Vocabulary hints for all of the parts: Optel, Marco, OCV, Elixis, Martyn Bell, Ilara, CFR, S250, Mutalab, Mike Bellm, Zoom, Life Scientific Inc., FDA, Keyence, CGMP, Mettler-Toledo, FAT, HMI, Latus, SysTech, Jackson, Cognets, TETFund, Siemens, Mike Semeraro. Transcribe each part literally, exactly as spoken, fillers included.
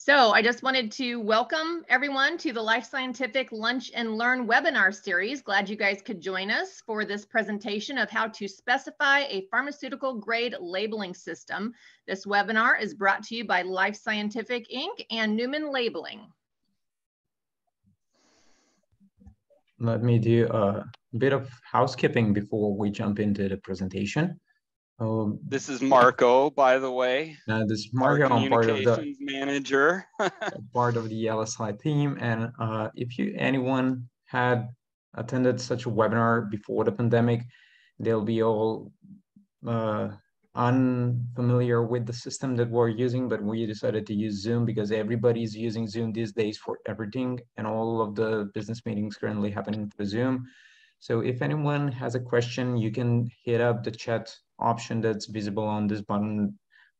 So I just wanted to welcome everyone to the Life Scientific Lunch and Learn webinar series. Glad you guys could join us for this presentation of how to specify a pharmaceutical grade labeling system. This webinar is brought to you by Life Scientific Incorporated and Newman Labeling. Let me do a bit of housekeeping before we jump into the presentation. Um, this is Marco, by the way. Uh, this is Marco, part of the manager, part of the L S I team. And uh, if you anyone had attended such a webinar before the pandemic, they'll be all uh, unfamiliar with the system that we're using. But we decided to use Zoom because everybody's using Zoom these days for everything, and all of the business meetings currently happening through Zoom. So if anyone has a question, you can hit up the chat option that's visible on this button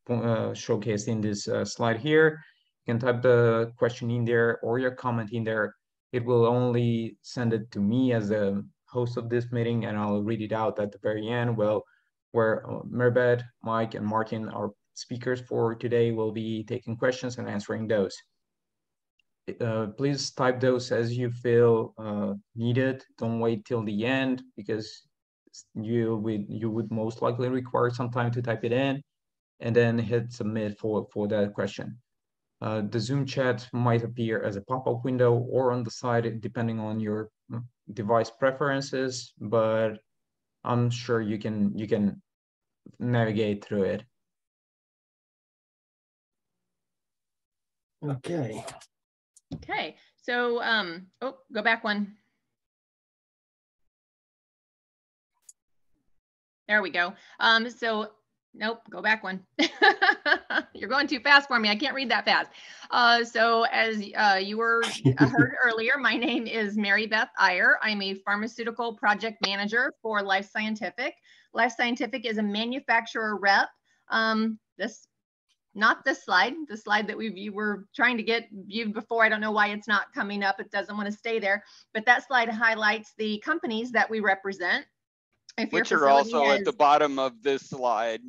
uh, showcased in this uh, slide here. You can type the question in there or your comment in there. It will only send it to me as the host of this meeting, and I'll read it out at the very end. Well, where Mary Beth, Mike, and Martyn, our speakers for today, will be taking questions and answering those. Uh, please type those as you feel uh, needed. Don't wait till the end, because you would you would most likely require some time to type it in, and then hit submit for, for that question. Uh, the Zoom chat might appear as a pop-up window or on the side, depending on your device preferences, but I'm sure you can you can navigate through it. Okay. Okay, so, um, oh, go back one. There we go. Um, so, nope, go back one. You're going too fast for me. I can't read that fast. Uh, so as uh, you were heard earlier, my name is Mary Beth Iyer. I'm a pharmaceutical project manager for Life Scientific. Life Scientific is a manufacturer rep. Um, this Not this slide, the slide that we you were trying to get viewed before. I don't know why it's not coming up. It doesn't want to stay there. But that slide highlights the companies that we represent. If Which your are also is, at the bottom of this slide.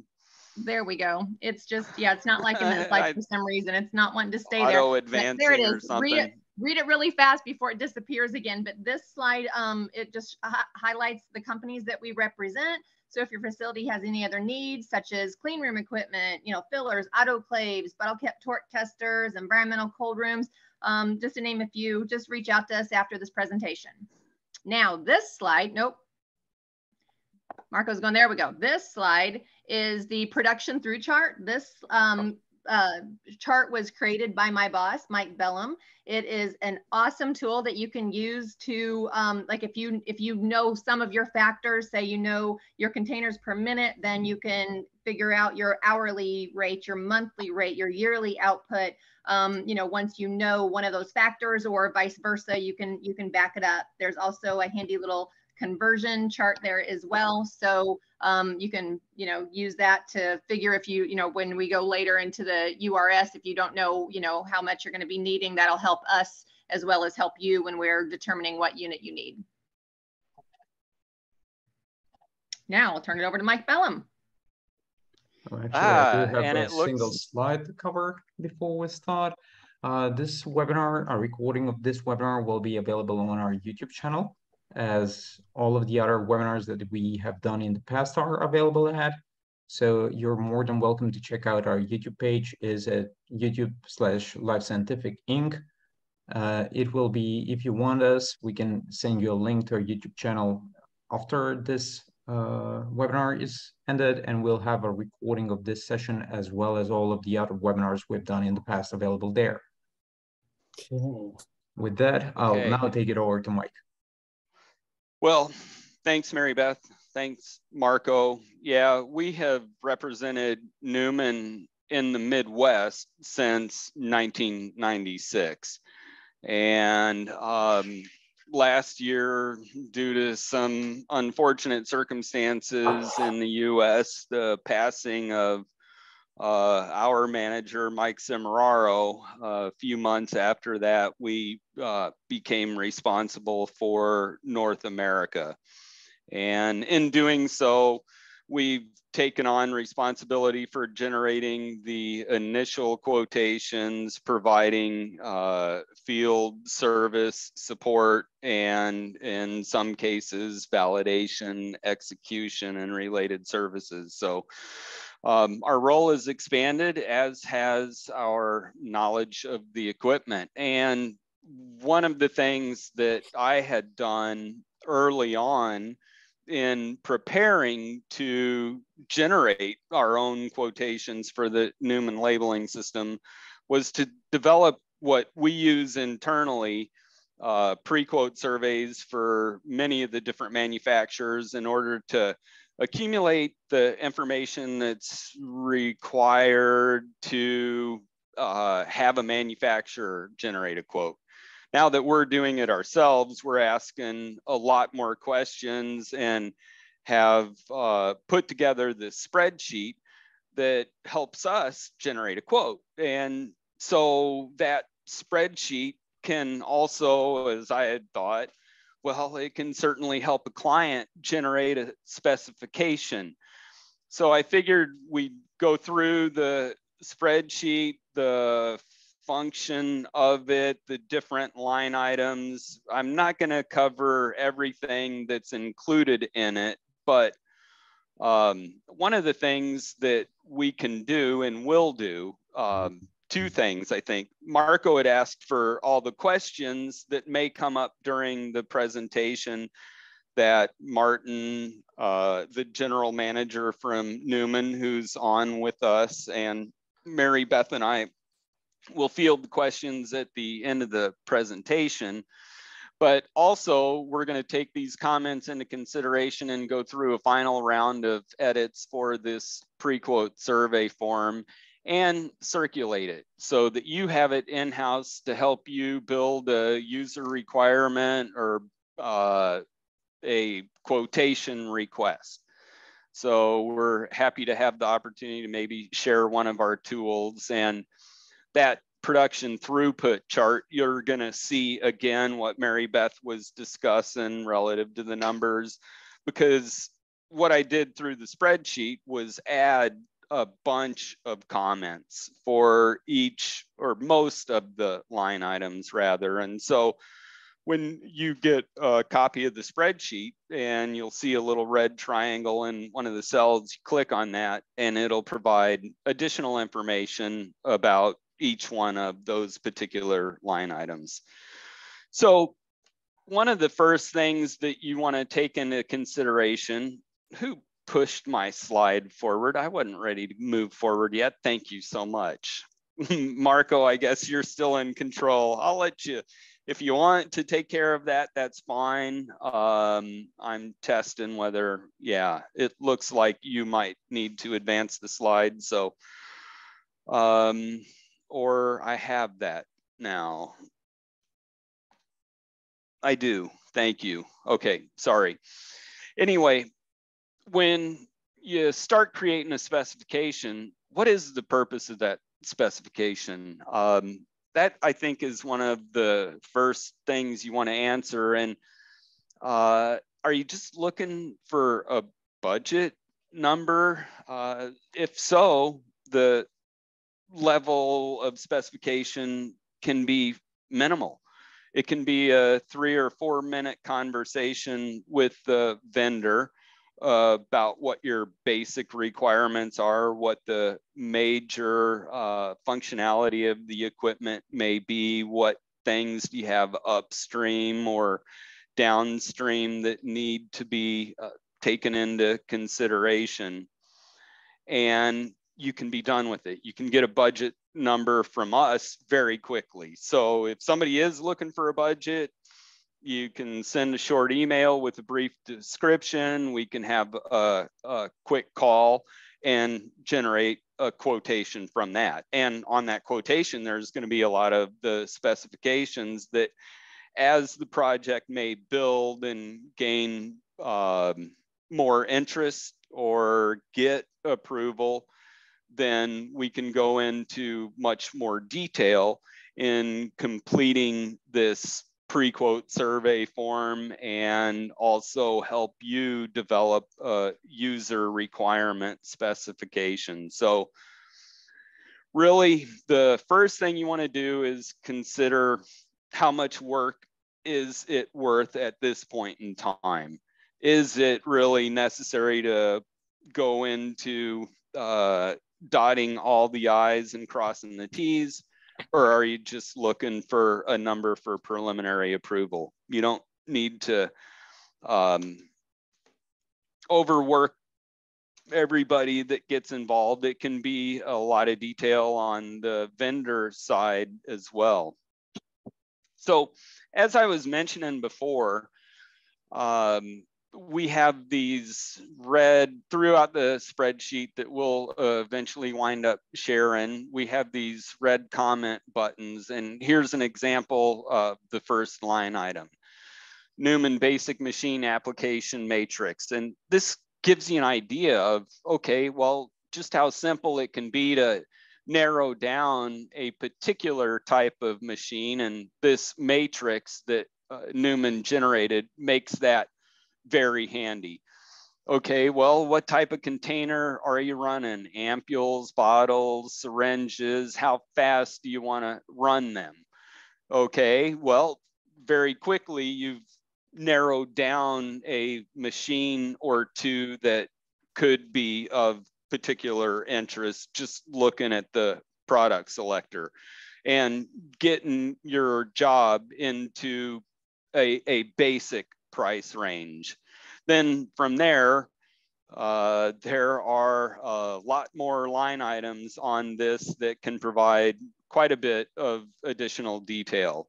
There we go. It's just, yeah, it's not liking this slide for some reason. It's not wanting to stay auto there. There it is. Read it, read it really fast before it disappears again. But this slide, um, it just hi highlights the companies that we represent. So if your facility has any other needs, such as clean room equipment, you know, fillers, autoclaves, bottle cap torque testers, environmental cold rooms, um, just to name a few, just reach out to us after this presentation. Now this slide, nope, Marco's going, there we go. This slide is the production through chart. This um, uh, chart was created by my boss, Mike Bellm. It is an awesome tool that you can use to, um, like if you if you know some of your factors, say you know your containers per minute, then you can figure out your hourly rate, your monthly rate, your yearly output. Um, you know, once you know one of those factors, or vice versa, you can you can back it up. There's also a handy little conversion chart there as well, so um, you can you know use that to figure if you you know when we go later into the U R S, if you don't know you know how much you're going to be needing, that'll help us as well as help you when we're determining what unit you need. Now I'll turn it over to Mike Bellm. Well, actually, ah, I do have and a it single looks... slide to cover before we start. Uh, this webinar, a recording of this webinar, will be available on our YouTube channel, as all of the other webinars that we have done in the past are available at. So you're more than welcome to check out our YouTube page. Is at YouTube slash Life Scientific Incorporated. Uh, it will be, if you want us, we can send you a link to our YouTube channel after this uh, webinar is ended, and we'll have a recording of this session as well as all of the other webinars we've done in the past available there. Okay. With that, I'll okay. now take it over to Mike. Well, thanks, Mary Beth. Thanks, Marco. Yeah, we have represented Newman in the Midwest since nineteen ninety-six. And um, last year, due to some unfortunate circumstances in the U S, the passing of uh, our manager, Mike Semeraro, a uh, few months after that, we uh, became responsible for North America. And in doing so, We've taken on responsibility for generating the initial quotations, providing uh, field service support, and in some cases, validation, execution, and related services. So um, our role has expanded, as has our knowledge of the equipment. And one of the things that I had done early on in preparing to generate our own quotations for the Newman labeling system was to develop what we use internally, uh, pre-quote surveys for many of the different manufacturers in order to accumulate the information that's required to uh, have a manufacturer generate a quote. Now that we're doing it ourselves, we're asking a lot more questions and have uh, put together this spreadsheet that helps us generate a quote. And so that spreadsheet can also, as I had thought, well, it can certainly help a client generate a specification. So I figured we'd go through the spreadsheet, the function of it, the different line items. I'm not going to cover everything that's included in it, but um, one of the things that we can do and will do, um, two things, I think. Marco had asked for all the questions that may come up during the presentation that Martyn, uh, the general manager from Newman, who's on with us, and Mary Beth and I we'll field the questions at the end of the presentation, but also we're going to take these comments into consideration and go through a final round of edits for this pre-quote survey form and circulate it so that you have it in-house to help you build a user requirement or uh, a quotation request. So we're happy to have the opportunity to maybe share one of our tools, and that production throughput chart, you're going to see again what Mary Beth was discussing relative to the numbers, because what I did through the spreadsheet was add a bunch of comments for each or most of the line items rather. And so when you get a copy of the spreadsheet and you'll see a little red triangle in one of the cells, you click on that and it'll provide additional information about each one of those particular line items. So one of the first things that you want to take into consideration, who pushed my slide forward? I wasn't ready to move forward yet. Thank you so much. Marco, I guess you're still in control. I'll let you, if you want to take care of that, that's fine. Um, I'm testing whether, yeah, it looks like you might need to advance the slide. So, um, or I have that now. I do, thank you. Okay, sorry. Anyway, when you start creating a specification, what is the purpose of that specification? Um, that I think is one of the first things you wanna answer. And uh, are you just looking for a budget number? Uh, if so, the level of specification can be minimal. It can be a three or four minute conversation with the vendor uh, about what your basic requirements are, what the major uh, functionality of the equipment may be, what things do you have upstream or downstream that need to be uh, taken into consideration. And you can be done with it. You can get a budget number from us very quickly. So if somebody is looking for a budget, you can send a short email with a brief description. We can have a, a quick call and generate a quotation from that. And on that quotation, there's going to be a lot of the specifications that as the project may build and gain um, more interest or get approval, then we can go into much more detail in completing this pre-quote survey form and also help you develop a user requirement specification. So really, the first thing you want to do is consider how much work is it worth at this point in time. Is it really necessary to go into uh, dotting all the I's and crossing the T's? Or are you just looking for a number for preliminary approval? You don't need to um, overwork everybody that gets involved. It can be a lot of detail on the vendor side as well. So as I was mentioning before, um, we have these red throughout the spreadsheet that we'll uh, eventually wind up sharing. We have these red comment buttons, and here's an example of the first line item, Newman Basic Machine Application Matrix. And this gives you an idea of, okay, well, just how simple it can be to narrow down a particular type of machine. And this matrix that uh, Newman generated makes that very handy. Okay, well, what type of container are you running? Ampules, bottles, syringes, how fast do you want to run them? Okay, well, very quickly, you've narrowed down a machine or two that could be of particular interest, just looking at the product selector and getting your job into a, a basic price range. Then from there, uh, there are a lot more line items on this that can provide quite a bit of additional detail.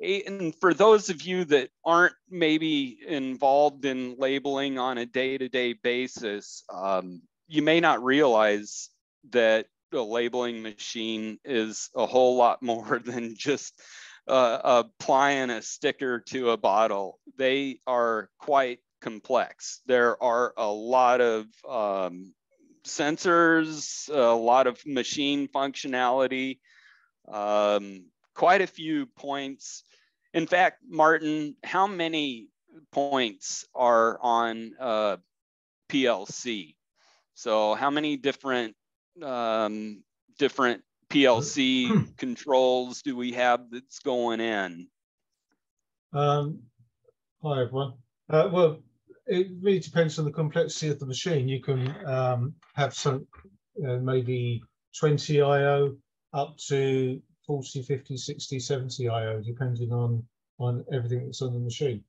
And for those of you that aren't maybe involved in labeling on a day-to-day basis, um, you may not realize that a labeling machine is a whole lot more than just Uh, applying a sticker to a bottle. They are quite complex. There are a lot of um, sensors, a lot of machine functionality, um, quite a few points. In fact, Martyn, how many points are on uh, P L C? So how many different um, different P L C controls do we have that's going in? Um, hi, everyone. Uh, well, it really depends on the complexity of the machine. You can um, have some, you know, maybe twenty I O up to forty, fifty, sixty, seventy I O, depending on, on everything that's on the machine.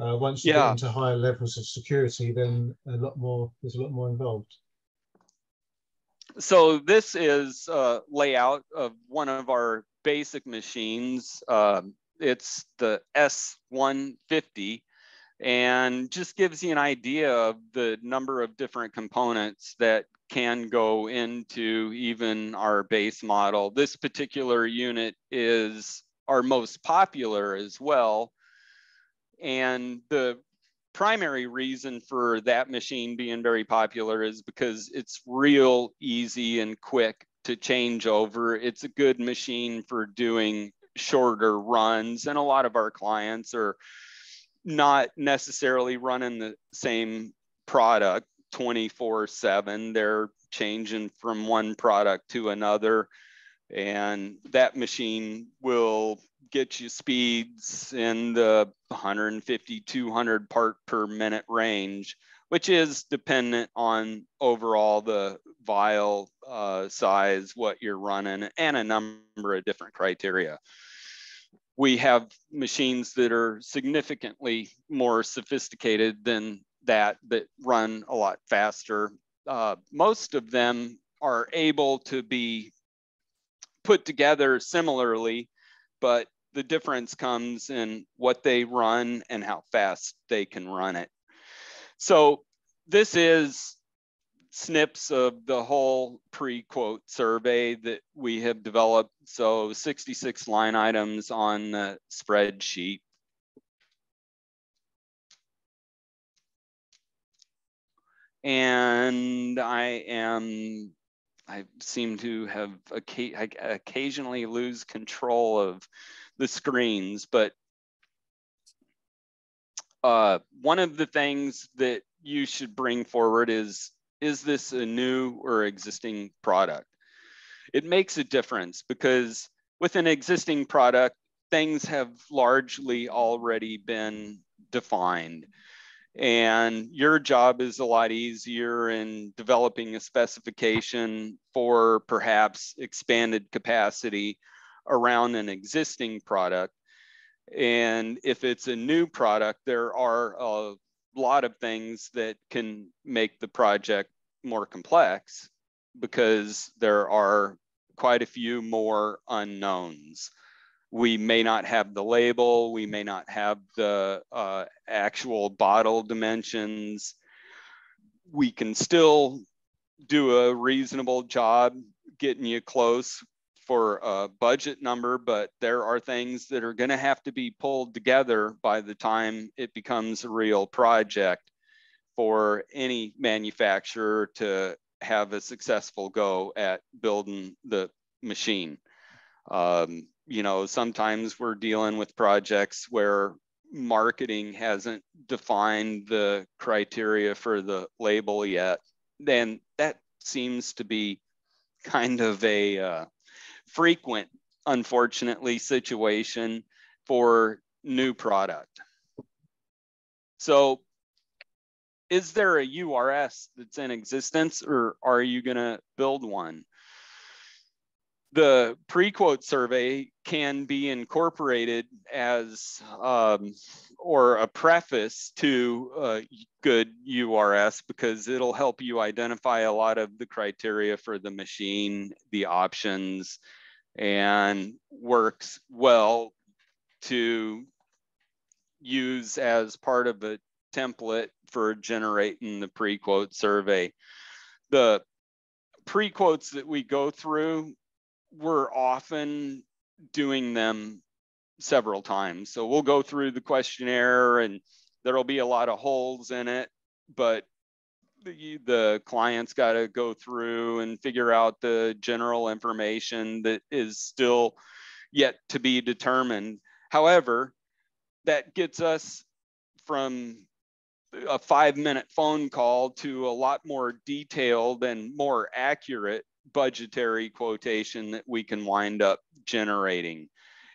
Uh, once you yeah. get into higher levels of security, then a lot more, there's a lot more involved. So this is a layout of one of our basic machines. Um, it's the S one fifty, and just gives you an idea of the number of different components that can go into even our base model. This particular unit is our most popular as well. And the primary reason for that machine being very popular is because it's real easy and quick to change over. It's a good machine for doing shorter runs, and a lot of our clients are not necessarily running the same product twenty-four seven. They're changing from one product to another, and that machine will get you speeds in the one fifty, two hundred part per minute range, which is dependent on overall the vial uh, size, what you're running, and a number of different criteria. We have machines that are significantly more sophisticated than that, that run a lot faster. Uh, most of them are able to be put together similarly, but the difference comes in what they run and how fast they can run it. So this is snips of the whole pre-quote survey that we have developed. So sixty-six line items on the spreadsheet. And I am I seem to have occasionally lose control of the screens, but uh, one of the things that you should bring forward is, is this a new or existing product? It makes a difference because with an existing product, things have largely already been defined. And your job is a lot easier in developing a specification for perhaps expanded capacity around an existing product. And if it's a new product, there are a lot of things that can make the project more complex because there are quite a few more unknowns. We may not have the label, we may not have the uh, actual bottle dimensions. We can still do a reasonable job getting you close for a budget number, but there are things that are going to have to be pulled together by the time it becomes a real project for any manufacturer to have a successful go at building the machine. Um, You know, sometimes we're dealing with projects where marketing hasn't defined the criteria for the label yet. Then that seems to be kind of a uh, frequent, unfortunately, situation for new product. So is there a U R S that's in existence, or are you going to build one? The pre-quote survey can be incorporated as um, or a preface to a good U R S because it'll help you identify a lot of the criteria for the machine, the options, and works well to use as part of a template for generating the pre-quote survey. The pre-quotes that we go through, we're often doing them several times. So we'll go through the questionnaire and there'll be a lot of holes in it, but the, the client's got to go through and figure out the general information that is still yet to be determined. However, that gets us from a five-minute phone call to a lot more detailed and more accurate budgetary quotation that we can wind up generating.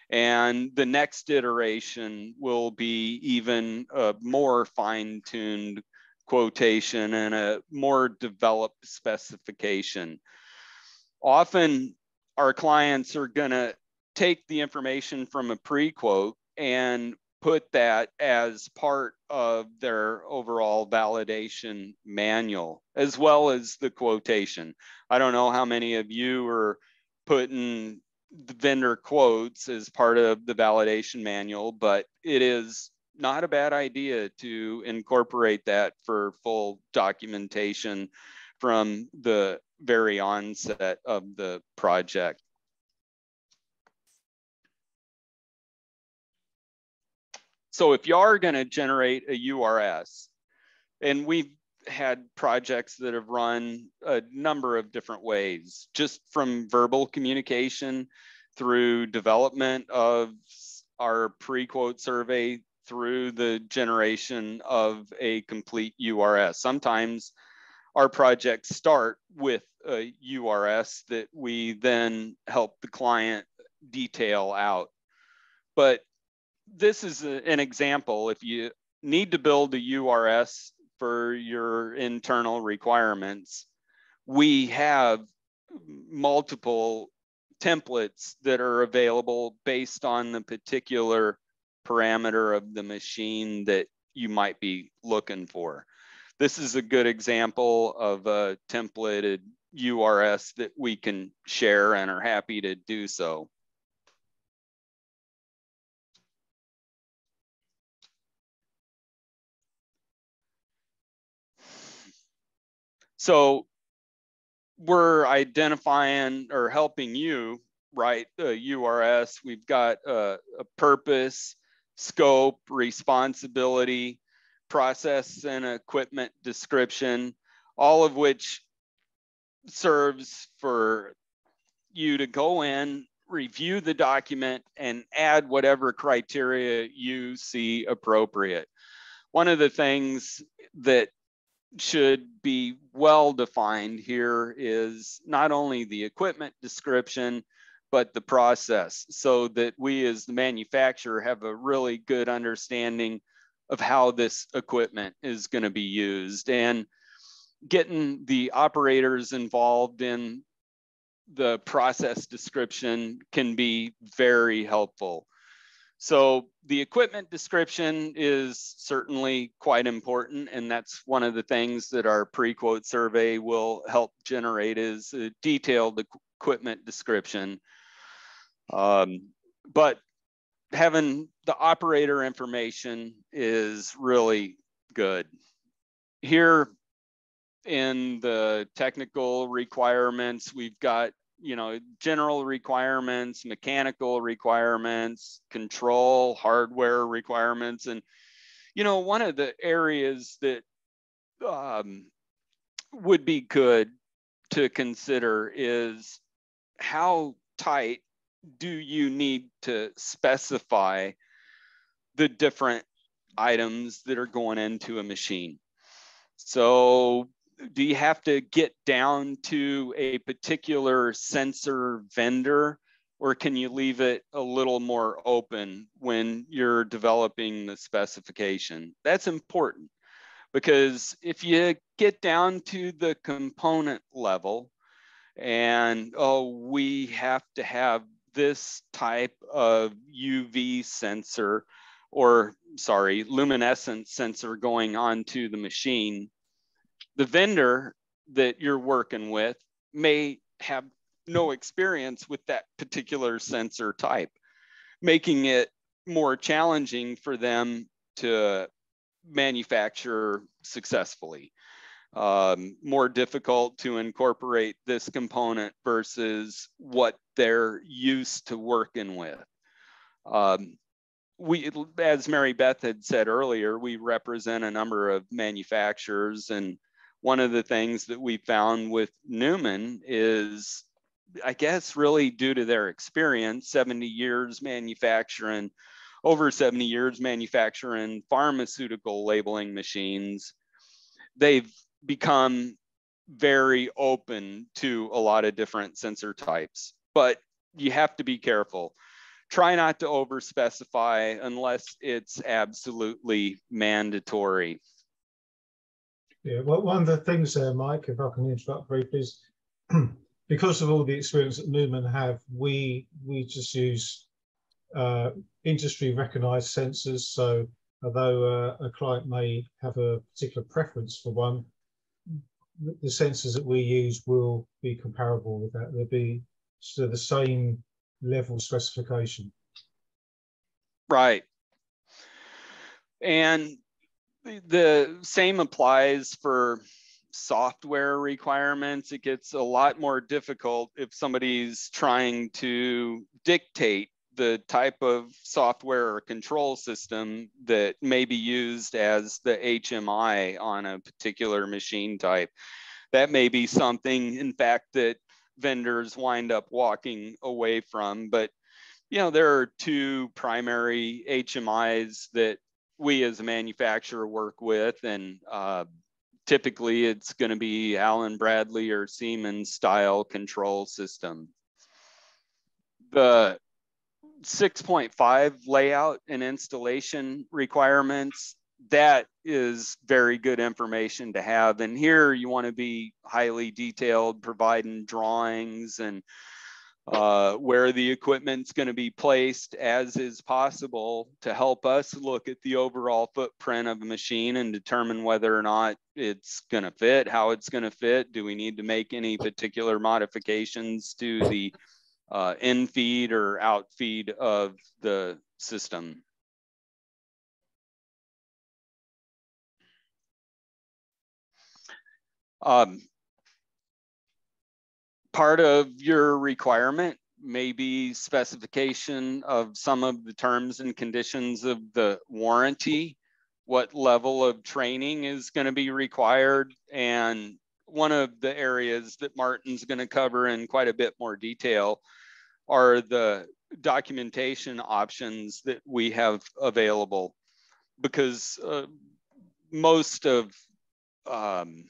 And the next iteration will be even a more fine-tuned quotation and a more developed specification. Often our clients are going to take the information from a pre-quote and put that as part of their overall validation manual, as well as the quotation. I don't know how many of you are putting the vendor quotes as part of the validation manual, but it is not a bad idea to incorporate that for full documentation from the very onset of the project. So if you are going to generate a U R S, and we've had projects that have run a number of different ways, just from verbal communication through development of our pre-quote survey through the generation of a complete U R S. Sometimes our projects start with a U R S that we then help the client detail out. But this is a, an example. If you need to build a U R S for your internal requirements, we have multiple templates that are available based on the particular parameter of the machine that you might be looking for. This is a good example of a templated U R S that we can share and are happy to do so. So we're identifying or helping you write a U R S. We've got a, a purpose, scope, responsibility, process and equipment description, all of which serves for you to go in, review the document, and add whatever criteria you see appropriate. One of the things that should be well defined here is not only the equipment description, but the process, so that we as the manufacturer have a really good understanding of how this equipment is going to be used, and getting the operators involved in the process description can be very helpful. So the equipment description is certainly quite important, and that's one of the things that our pre-quote survey will help generate, is a detailed equipment description. Um, but having the operator information is really good. Here in the technical requirements, we've got, you know, general requirements, mechanical requirements, control, hardware requirements. And, you know, one of the areas that um, would be good to consider is how tight do you need to specify the different items that are going into a machine. So do you have to get down to a particular sensor vendor, or can you leave it a little more open when you're developing the specification? That's important, because if you get down to the component level and, oh, we have to have this type of U V sensor, or sorry, luminescence sensor going onto the machine, the vendor that you're working with may have no experience with that particular sensor type, making it more challenging for them to manufacture successfully. Um, more difficult to incorporate this component versus what they're used to working with. Um, we, as Mary Beth had said earlier, we represent a number of manufacturers, and one of the things that we found with Newman is, I guess, really due to their experience, seventy years manufacturing, over seventy years manufacturing pharmaceutical labeling machines, they've become very open to a lot of different sensor types. But you have to be careful. Try not to overspecify unless it's absolutely mandatory. Yeah, well, one of the things there, Mike, if I can interrupt briefly, is because of all the experience that Newman have, we we just use uh, industry-recognised sensors. So although uh, a client may have a particular preference for one, the, the sensors that we use will be comparable with that. They'll be sort of the same level specification. Right. And the same applies for software requirements. It gets a lot more difficult if somebody's trying to dictate the type of software or control system that may be used as the H M I on a particular machine type. That may be something, in fact, that vendors wind up walking away from. But, you know, there are two primary H M Is that we as a manufacturer work with, and uh, typically it's going to be Allen Bradley or Siemens style control system. The six point five layout and installation requirements, that is very good information to have. And here you want to be highly detailed, providing drawings and Uh, where the equipment's going to be placed as is possible to help us look at the overall footprint of a machine and determine whether or not it's going to fit, how it's going to fit. Do we need to make any particular modifications to the uh, in feed or out feed of the system? Um, Part of your requirement may be specification of some of the terms and conditions of the warranty, what level of training is going to be required, and one of the areas that Martyn's going to cover in quite a bit more detail are the documentation options that we have available, because uh, most of um,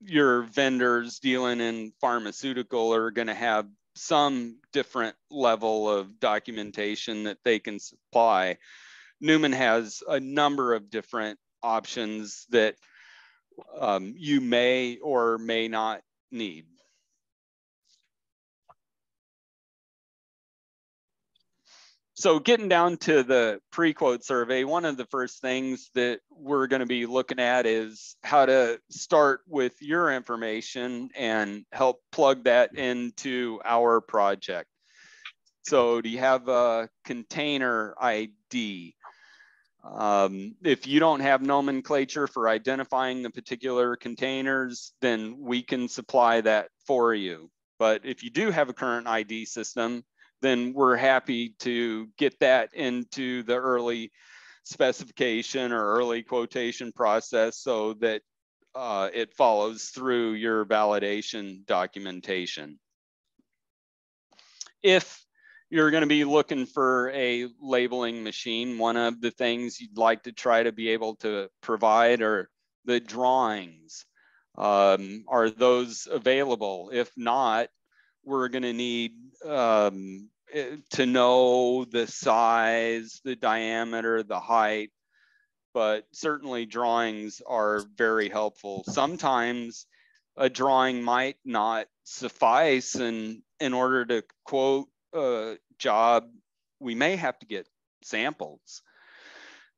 your vendors dealing in pharmaceutical are going to have some different level of documentation that they can supply. Newman has a number of different options that um, you may or may not need. So getting down to the pre-quote survey, one of the first things that we're going to be looking at is how to start with your information and help plug that into our project. So do you have a container I D? Um, if you don't have nomenclature for identifying the particular containers, then we can supply that for you. But if you do have a current I D system, then we're happy to get that into the early specification or early quotation process so that uh, it follows through your validation documentation. If you're going to be looking for a labeling machine, one of the things you'd like to try to be able to provide are the drawings. Um, are those available? If not, we're going to need um, to know the size, the diameter, the height, but certainly drawings are very helpful. Sometimes a drawing might not suffice, and in order to quote a job, we may have to get samples.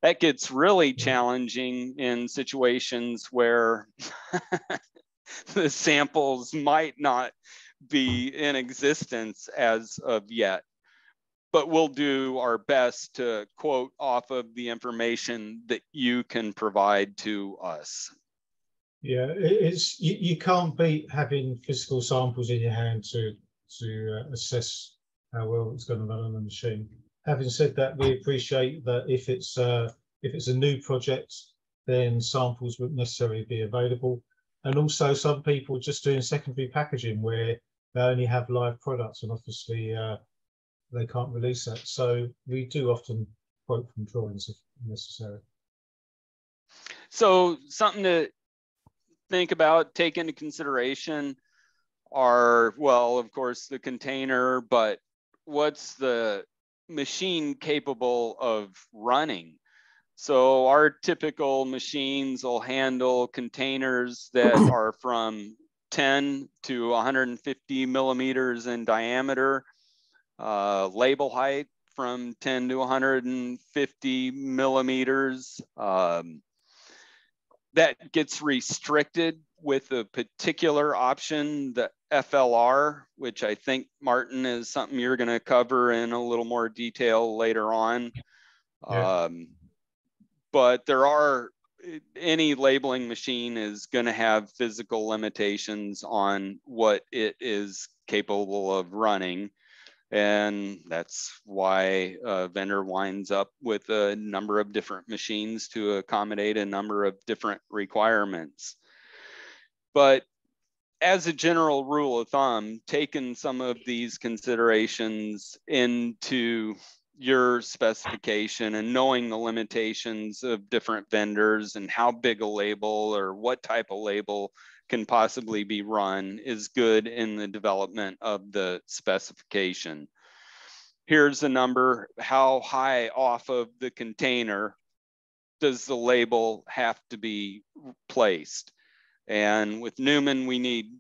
That gets really challenging in situations where the samples might not be in existence as of yet, but we'll do our best to quote off of the information that you can provide to us. Yeah, it's you, you can't beat having physical samples in your hand to to uh, assess how well it's going to run on the machine. Having said that, we appreciate that if it's uh, if it's a new project, then samples wouldn't necessarily be available, and also some people just doing secondary packaging where they only have live products, and obviously uh, they can't release that. So we do often quote from drawings if necessary. So something to think about, take into consideration are, well, of course, the container, but what's the machine capable of running? So our typical machines will handle containers that are from ten to one hundred fifty millimeters in diameter, uh, label height from ten to one hundred fifty millimeters. Um, that gets restricted with a particular option, the F L R, which I think, Martyn, is something you're going to cover in a little more detail later on. Yeah. Um, But there are, any labeling machine is going to have physical limitations on what it is capable of running. And that's why a vendor winds up with a number of different machines to accommodate a number of different requirements. But as a general rule of thumb, taking some of these considerations into your specification and knowing the limitations of different vendors and how big a label or what type of label can possibly be run is good in the development of the specification. Here's a number, how high off of the container does the label have to be placed? And with Newman, we need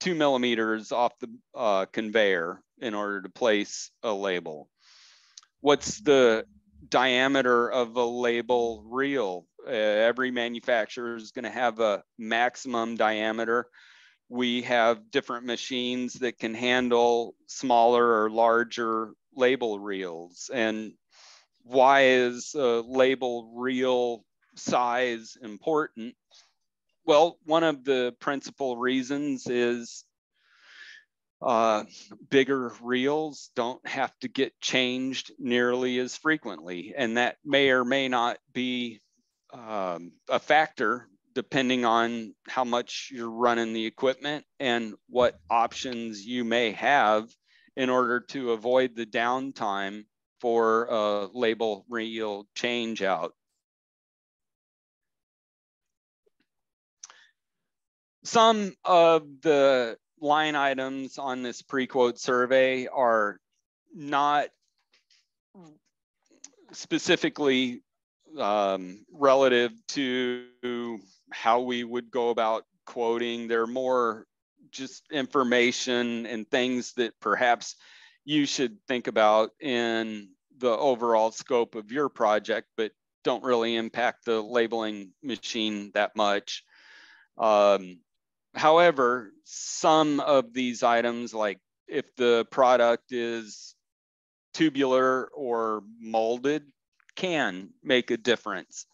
two millimeters off the uh, conveyor in order to place a label. What's the diameter of a label reel? Uh, every manufacturer is going to have a maximum diameter. We have different machines that can handle smaller or larger label reels. And why is a label reel size important? Well, one of the principal reasons is Uh, bigger reels don't have to get changed nearly as frequently, and that may or may not be um, a factor depending on how much you're running the equipment and what options you may have in order to avoid the downtime for a label reel change out. Some of the line items on this pre-quote survey are not specifically um, relative to how we would go about quoting. They're more just information and things that perhaps you should think about in the overall scope of your project, but don't really impact the labeling machine that much. Um, However, some of these items, like if the product is tubular or molded, can make a difference.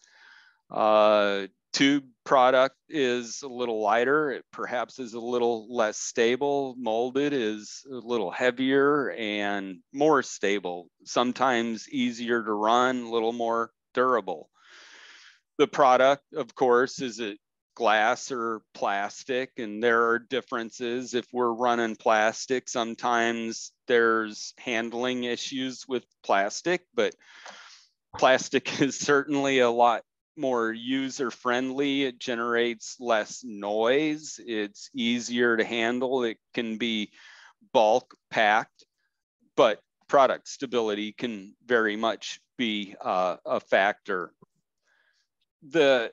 Uh, tube product is a little lighter. It perhaps is a little less stable. Molded is a little heavier and more stable, sometimes easier to run, a little more durable. The product, of course, is a glass or plastic, and there are differences. If we're running plastic, sometimes there's handling issues with plastic, but plastic is certainly a lot more user-friendly. It generates less noise. It's easier to handle. It can be bulk packed, but product stability can very much be uh, a factor. The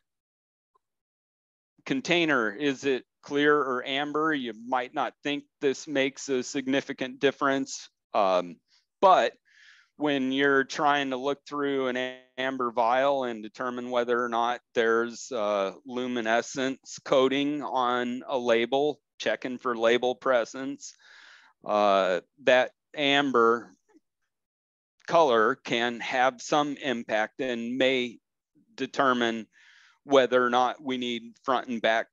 container, is it clear or amber? You might not think this makes a significant difference, um, but when you're trying to look through an amber vial and determine whether or not there's uh, luminescence coating on a label, checking for label presence, uh, that amber color can have some impact and may determine whether or not we need front and back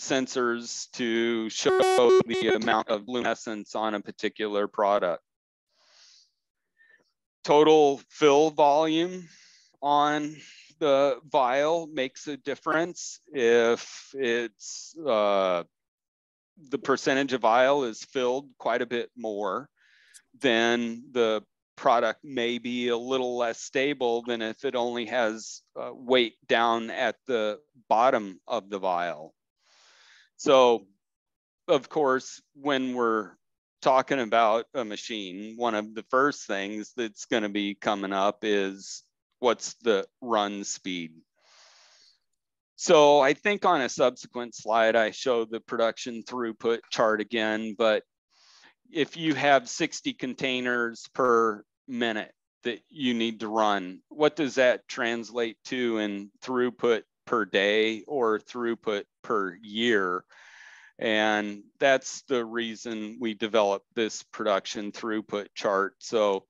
sensors to show the amount of luminescence on a particular product. Total fill volume on the vial makes a difference. If it's uh, the percentage of vial is filled quite a bit more, then the product may be a little less stable than if it only has uh, weight down at the bottom of the vial. So, of course, when we're talking about a machine, one of the first things that's going to be coming up is what's the run speed. So I think on a subsequent slide, I show the production throughput chart again, but if you have sixty containers per minute that you need to run, what does that translate to in throughput per day or throughput per year? And that's the reason we developed this production throughput chart. So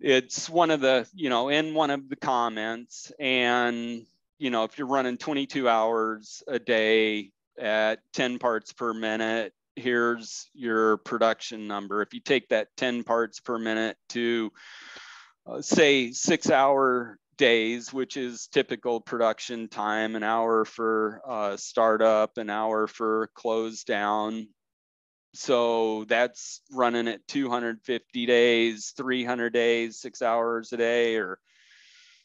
it's one of the, you know, in one of the comments, and, you know, if you're running twenty-two hours a day at ten parts per minute, here's your production number. If you take that ten parts per minute to uh, say six hour days, which is typical production time, an hour for uh, startup, an hour for close down. So that's running at two hundred fifty days, three hundred days, six hours a day, or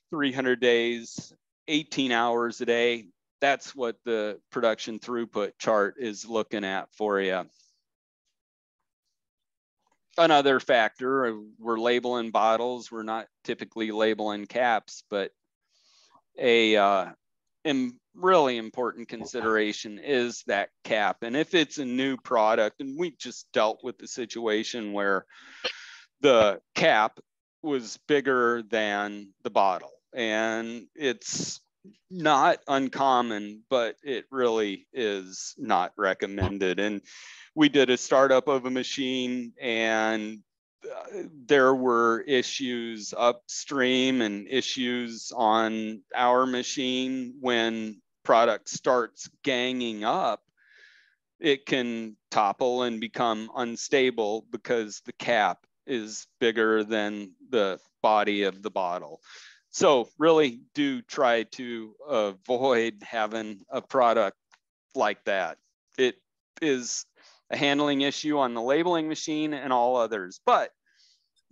three hundred days, eighteen hours a day. That's what the production throughput chart is looking at for you. Another factor, we're labeling bottles. We're not typically labeling caps, but a uh, im- really important consideration is that cap. And if it's a new product, and we just dealt with the situation where the cap was bigger than the bottle, and it's not uncommon, but it really is not recommended. And we did a startup of a machine, and there were issues upstream and issues on our machine. When product starts ganging up, it can topple and become unstable because the cap is bigger than the body of the bottle. So really do try to avoid having a product like that. It is a handling issue on the labeling machine and all others. But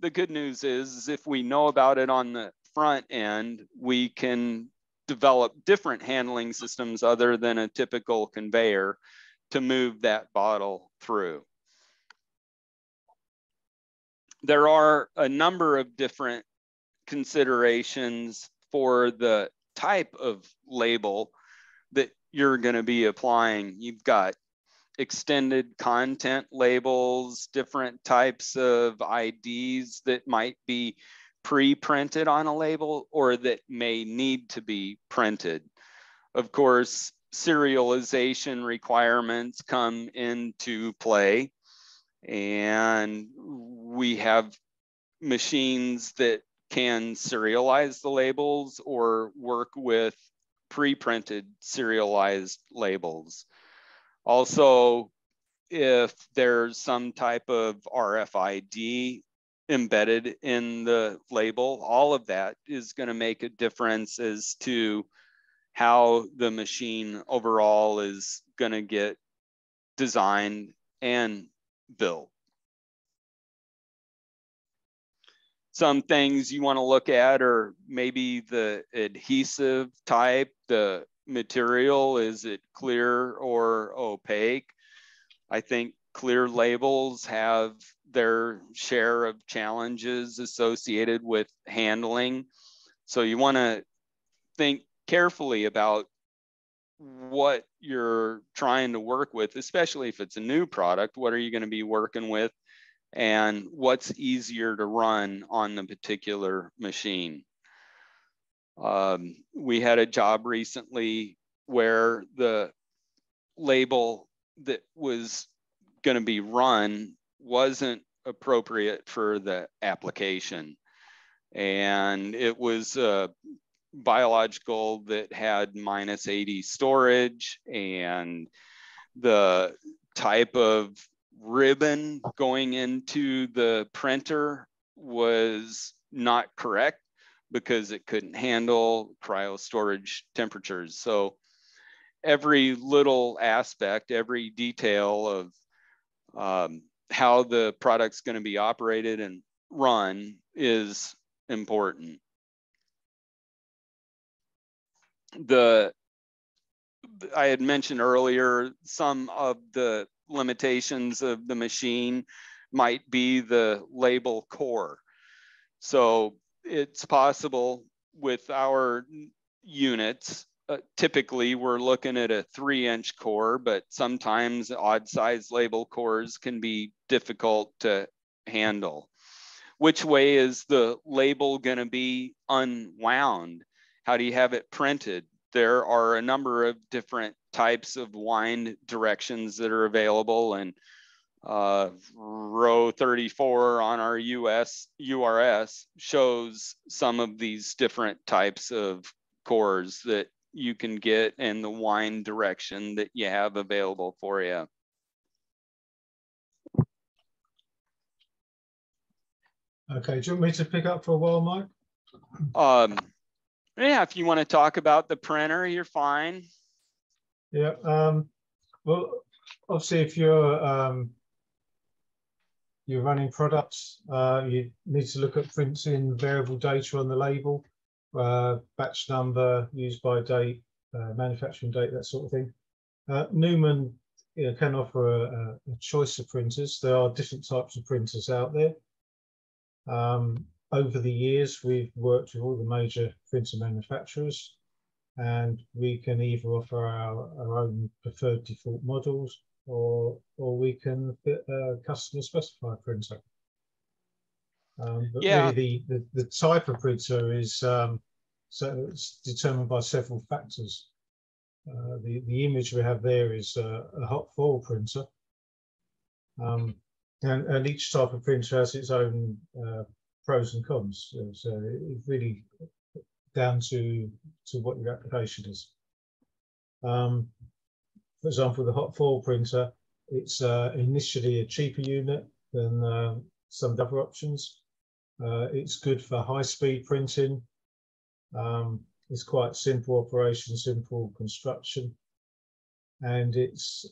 the good news is, is if we know about it on the front end, we can develop different handling systems other than a typical conveyor to move that bottle through. There are a number of different considerations for the type of label that you're going to be applying. You've got extended content labels, different types of I Ds that might be pre-printed on a label or that may need to be printed. Of course, serialization requirements come into play, and we have machines that can serialize the labels or work with pre-printed serialized labels. Also, if there's some type of R F I D embedded in the label, all of that is going to make a difference as to how the machine overall is going to get designed and built. Some things you want to look at are maybe the adhesive type, the material, is it clear or opaque? I think clear labels have their share of challenges associated with handling. So you want to think carefully about what you're trying to work with, especially if it's a new product. What are you going to be working with, and what's easier to run on the particular machine? Um, we had a job recently where the label that was going to be run wasn't appropriate for the application. And it was a biological that had minus eighty storage, and the type of ribbon going into the printer was not correct because it couldn't handle cryo storage temperatures. So every little aspect, every detail of um, how the product's going to be operated and run is important. The, I had mentioned earlier, some of the limitations of the machine might be the label core. So it's possible with our units, uh, typically we're looking at a three inch core, but sometimes odd size label cores can be difficult to handle. Which way is the label going to be unwound? How do you have it printed? There are a number of different types of wind directions that are available, and uh, row thirty-four on our U S U R S shows some of these different types of cores that you can get and the wind direction that you have available for you. Okay, do you want me to pick up for a while, Mike? Um, yeah, if you want to talk about the printer, you're fine. Yeah, um, well, obviously, if you're um, you're running products, uh, you need to look at printing variable data on the label, uh, batch number, use by date, uh, manufacturing date, that sort of thing. Uh, Newman you know, can offer a, a choice of printers. There are different types of printers out there. Um, over the years, we've worked with all the major printer manufacturers, and we can either offer our, our own preferred default models, or or we can fit a customer specified printer. Um, but yeah. really the, the, the type of printer is um, so it's determined by several factors. Uh, the, the image we have there is a, a hot foil printer. Um, and, and each type of printer has its own uh, pros and cons. So it really down to, to what your application is. Um, for example, the hot foil printer, it's uh, initially a cheaper unit than uh, some other options. Uh, it's good for high speed printing, Um, it's quite simple operation, simple construction, and it's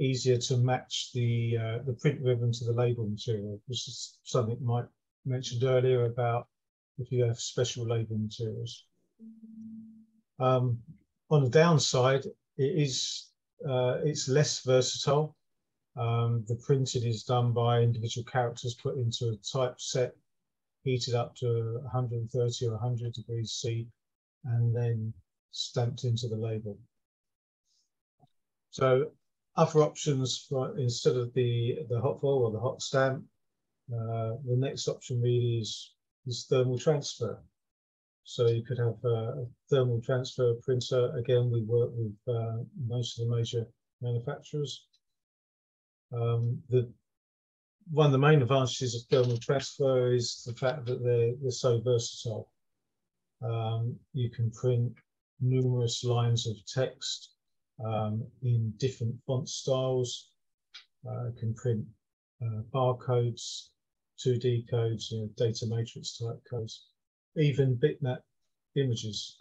easier to match the uh, the print ribbon to the label material, which is something Mike mentioned earlier about if you have special label materials. Um, on the downside, it is uh, it's less versatile. Um, the printing is done by individual characters put into a type set, heated up to one hundred thirty or one hundred degrees C, and then stamped into the label. So other options, for, instead of the, the hot foil or the hot stamp, uh, the next option really is, is thermal transfer. So you could have a thermal transfer printer. Again, we work with uh, most of the major manufacturers. Um, the, one of the main advantages of thermal transfer is the fact that they're, they're so versatile. Um, you can print numerous lines of text um, in different font styles. Uh, you can print uh, barcodes, two D codes, you know, data matrix type codes, even bitmap images.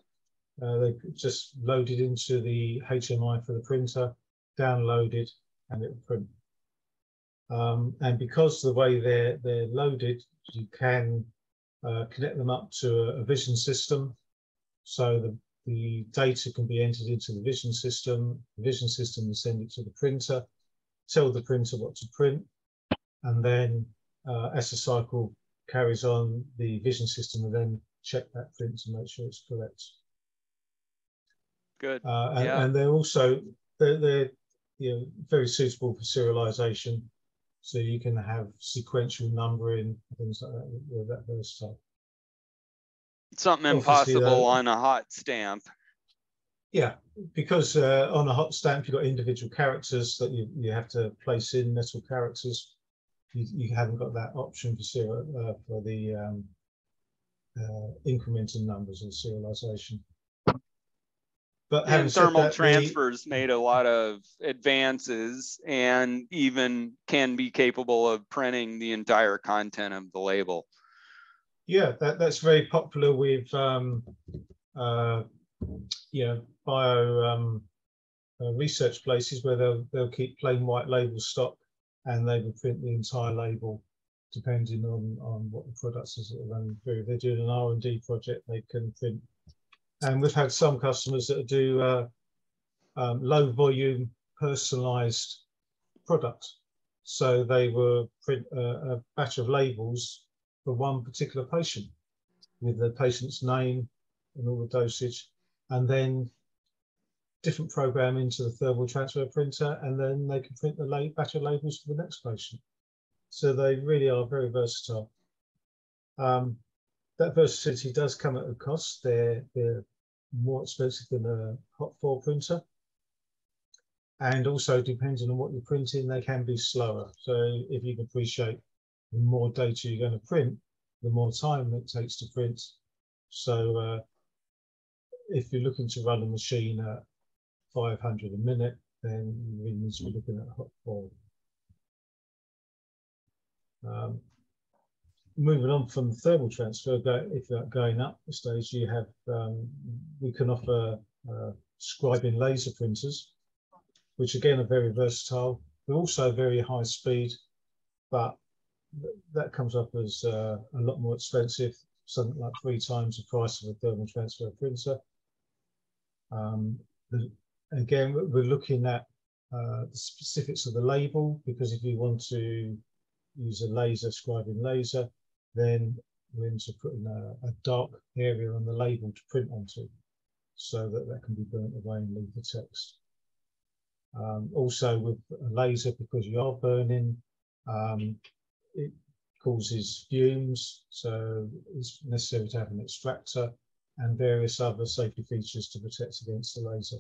Uh, they're just loaded into the H M I for the printer, downloaded, and it will print. Um, and because of the way they're, they're loaded, you can uh, connect them up to a, a vision system. So the, the data can be entered into the vision system. The vision system will send it to the printer, tell the printer what to print, and then uh, as the cycle carries on, the vision system will then check that print to make sure it's correct. Good. Uh, and, yeah. and they're also they're, they're you know, very suitable for serialization. So you can have sequential numbering, things like that, with that versatile. Something Obviously impossible that, on a hot stamp. Yeah, because uh, on a hot stamp, you've got individual characters that you, you have to place in, metal characters. You, you haven't got that option for, serial, uh, for the um, uh, increment in numbers and serialization. But and thermal transfers the, made a lot of advances and even can be capable of printing the entire content of the label. Yeah, that, that's very popular with, um, uh, you know, bio um, uh, research places where they'll, they'll keep plain white label stock and they will print the entire label depending on, on what the products is that are running through. If they're doing an R and D project, they can print. And we've had some customers that do uh, um, low volume personalized product. So they will print a, a batch of labels for one particular patient with the patient's name and all the dosage, and then different program into the thermal transfer printer, and then they can print the batch of labels for the next patient. So they really are very versatile. Um, That versatility does come at a cost. They're, they're more expensive than a hot foil printer. And also, depending on what you're printing, they can be slower. So if you can appreciate, the more data you're going to print, the more time it takes to print. So uh, if you're looking to run a machine at five hundred a minute, then you really need to be looking at hot foil. Um, Moving on from thermal transfer, if you're going up the stage, you have um, we can offer uh, scribing laser printers, which again are very versatile. They're also very high speed, but that comes up as uh, a lot more expensive, something like three times the price of a thermal transfer printer. Um, the, again, we're looking at uh, the specifics of the label, because if you want to use a laser scribing laser, then we're into putting a, a dark area on the label to print onto, so that that can be burnt away and leave the text. Um, also with a laser, because you are burning, um, it causes fumes, so it's necessary to have an extractor and various other safety features to protect against the laser.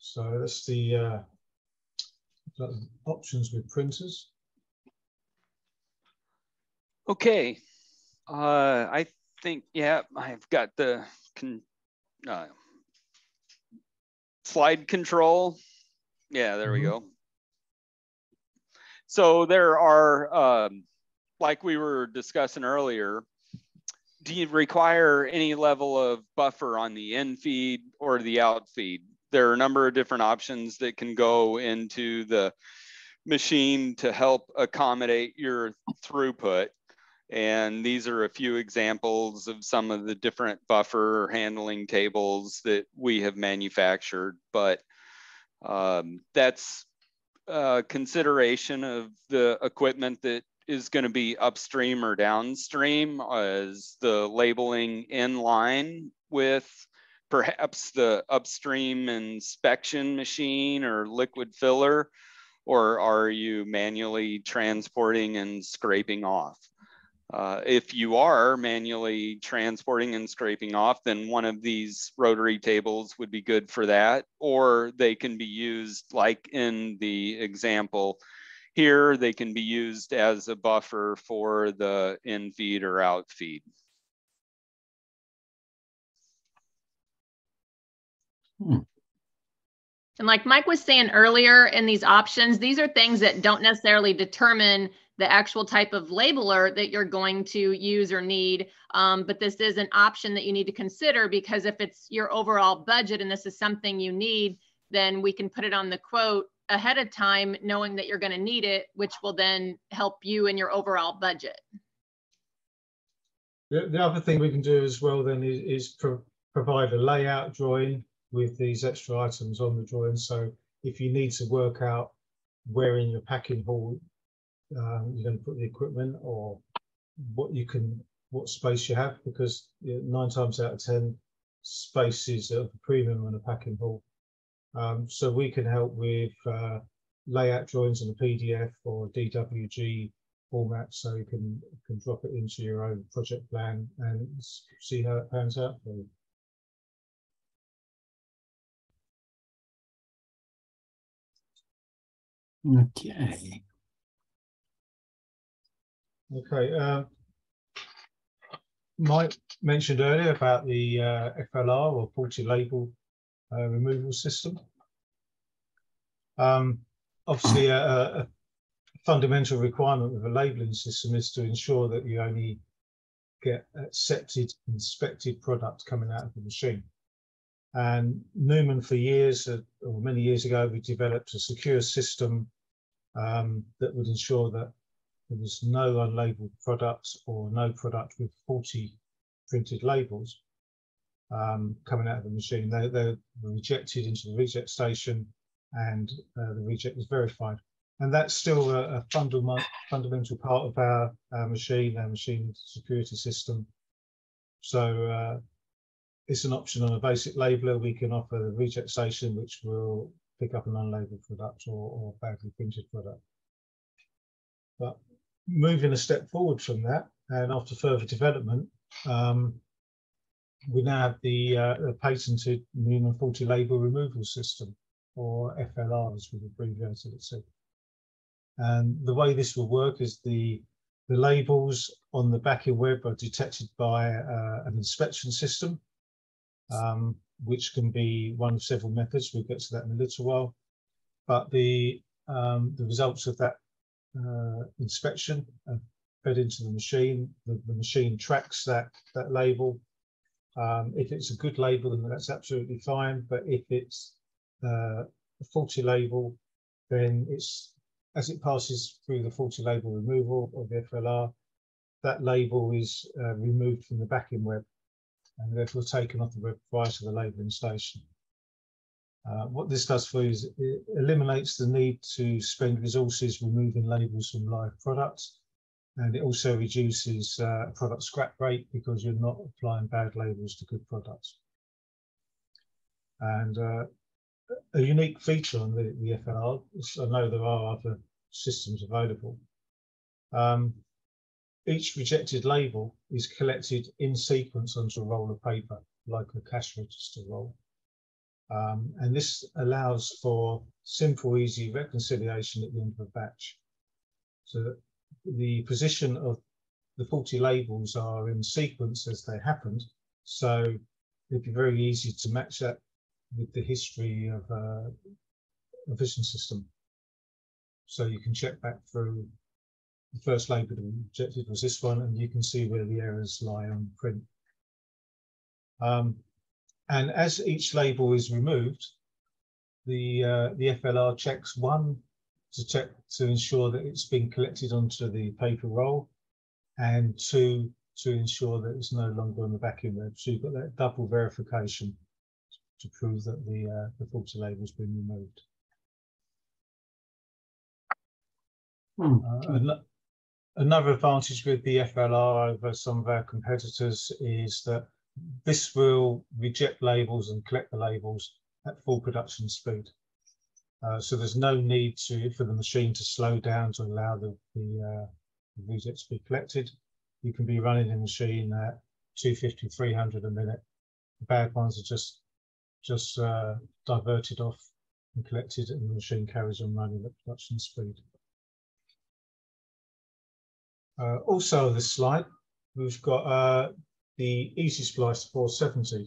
So that's the uh, options with printers. Okay, uh, I think, yeah, I've got the con uh, slide control. Yeah, there mm-hmm. we go. So there are um, like we were discussing earlier, do you require any level of buffer on the in feed or the out feed? There are a number of different options that can go into the machine to help accommodate your throughput. And these are a few examples of some of the different buffer handling tables that we have manufactured, but um, that's a consideration of the equipment that is going to be upstream or downstream, as the labeling in line with perhaps the upstream inspection machine or liquid filler, or are you manually transporting and scraping off? Uh, if you are manually transporting and scraping off, then one of these rotary tables would be good for that, or they can be used like in the example here, they can be used as a buffer for the in feed or out feed. Hmm. And like Mike was saying earlier, in these options, these are things that don't necessarily determine the actual type of labeler that you're going to use or need. Um, but this is an option that you need to consider, because if it's your overall budget and this is something you need, then we can put it on the quote ahead of time, knowing that you're going to need it, which will then help you in your overall budget. The, the other thing we can do as well then is, is pro provide a layout drawing with these extra items on the drawing. So if you need to work out where in your packing hall um, you're going to put the equipment, or what you can, what space you have, because nine times out of ten, space is a premium on a packing hall. Um, so we can help with uh, layout drawings in a P D F or D W G format, so you can, can drop it into your own project plan and see how it pans out for you. Okay. Okay. Uh, Mike mentioned earlier about the uh, F L R or forty label Uh, removal system. Um, obviously, a, a fundamental requirement with a labelling system is to ensure that you only get accepted, inspected product coming out of the machine. And Newman, for years, uh, or many years ago, we developed a secure system um, that would ensure that there was no unlabelled products or no product with forty printed labels Um, coming out of the machine. They, they were rejected into the reject station, and uh, the reject was verified. And that's still a, a fundamental fundamental part of our, our machine, our machine security system. So uh, it's an option on a basic labeler. We can offer the reject station, which will pick up an unlabeled product or, or badly printed product. But moving a step forward from that, and after further development, um, we now have the uh, patented Newman forty Label Removal System, or F L R as we've abbreviated it to. And the way this will work is the, the labels on the backing web are detected by uh, an inspection system, um, which can be one of several methods. We'll get to that in a little while. But the, um, the results of that uh, inspection are fed into the machine. The, the machine tracks that, that label. Um, if it's a good label, then that's absolutely fine. But if it's uh, a faulty label, then it's, as it passes through the faulty label removal of the F L R, that label is uh, removed from the backing web and therefore taken off the web prior to the labelling station. Uh, what this does for you is it eliminates the need to spend resources removing labels from live products. And it also reduces uh, product scrap rate, because you're not applying bad labels to good products. And uh, a unique feature on the, the F L R, I know there are other systems available. Um, each rejected label is collected in sequence onto a roll of paper, like a cash register roll. Um, and this allows for simple, easy reconciliation at the end of a batch. So that the position of the forty labels are in sequence as they happened, so it'd be very easy to match that with the history of a vision system. So you can check back through the first label objective was this one, and you can see where the errors lie on print. Um, and as each label is removed, the, uh, the F L R checks one to check to ensure that it's been collected onto the paper roll, and two to ensure that it's no longer on the vacuum web. So you've got that double verification to prove that the, uh, the filter label has been removed. Uh, an another advantage with the F L R over some of our competitors is that this will reject labels and collect the labels at full production speed. Uh, so there's no need to, for the machine to slow down to allow the, the, uh, the rejects to be collected. You can be running the machine at two fifty, three hundred a minute. The bad ones are just, just uh, diverted off and collected, and the machine carries on running at production speed. Uh, also on this slide, we've got uh, the EasySplice four seventy,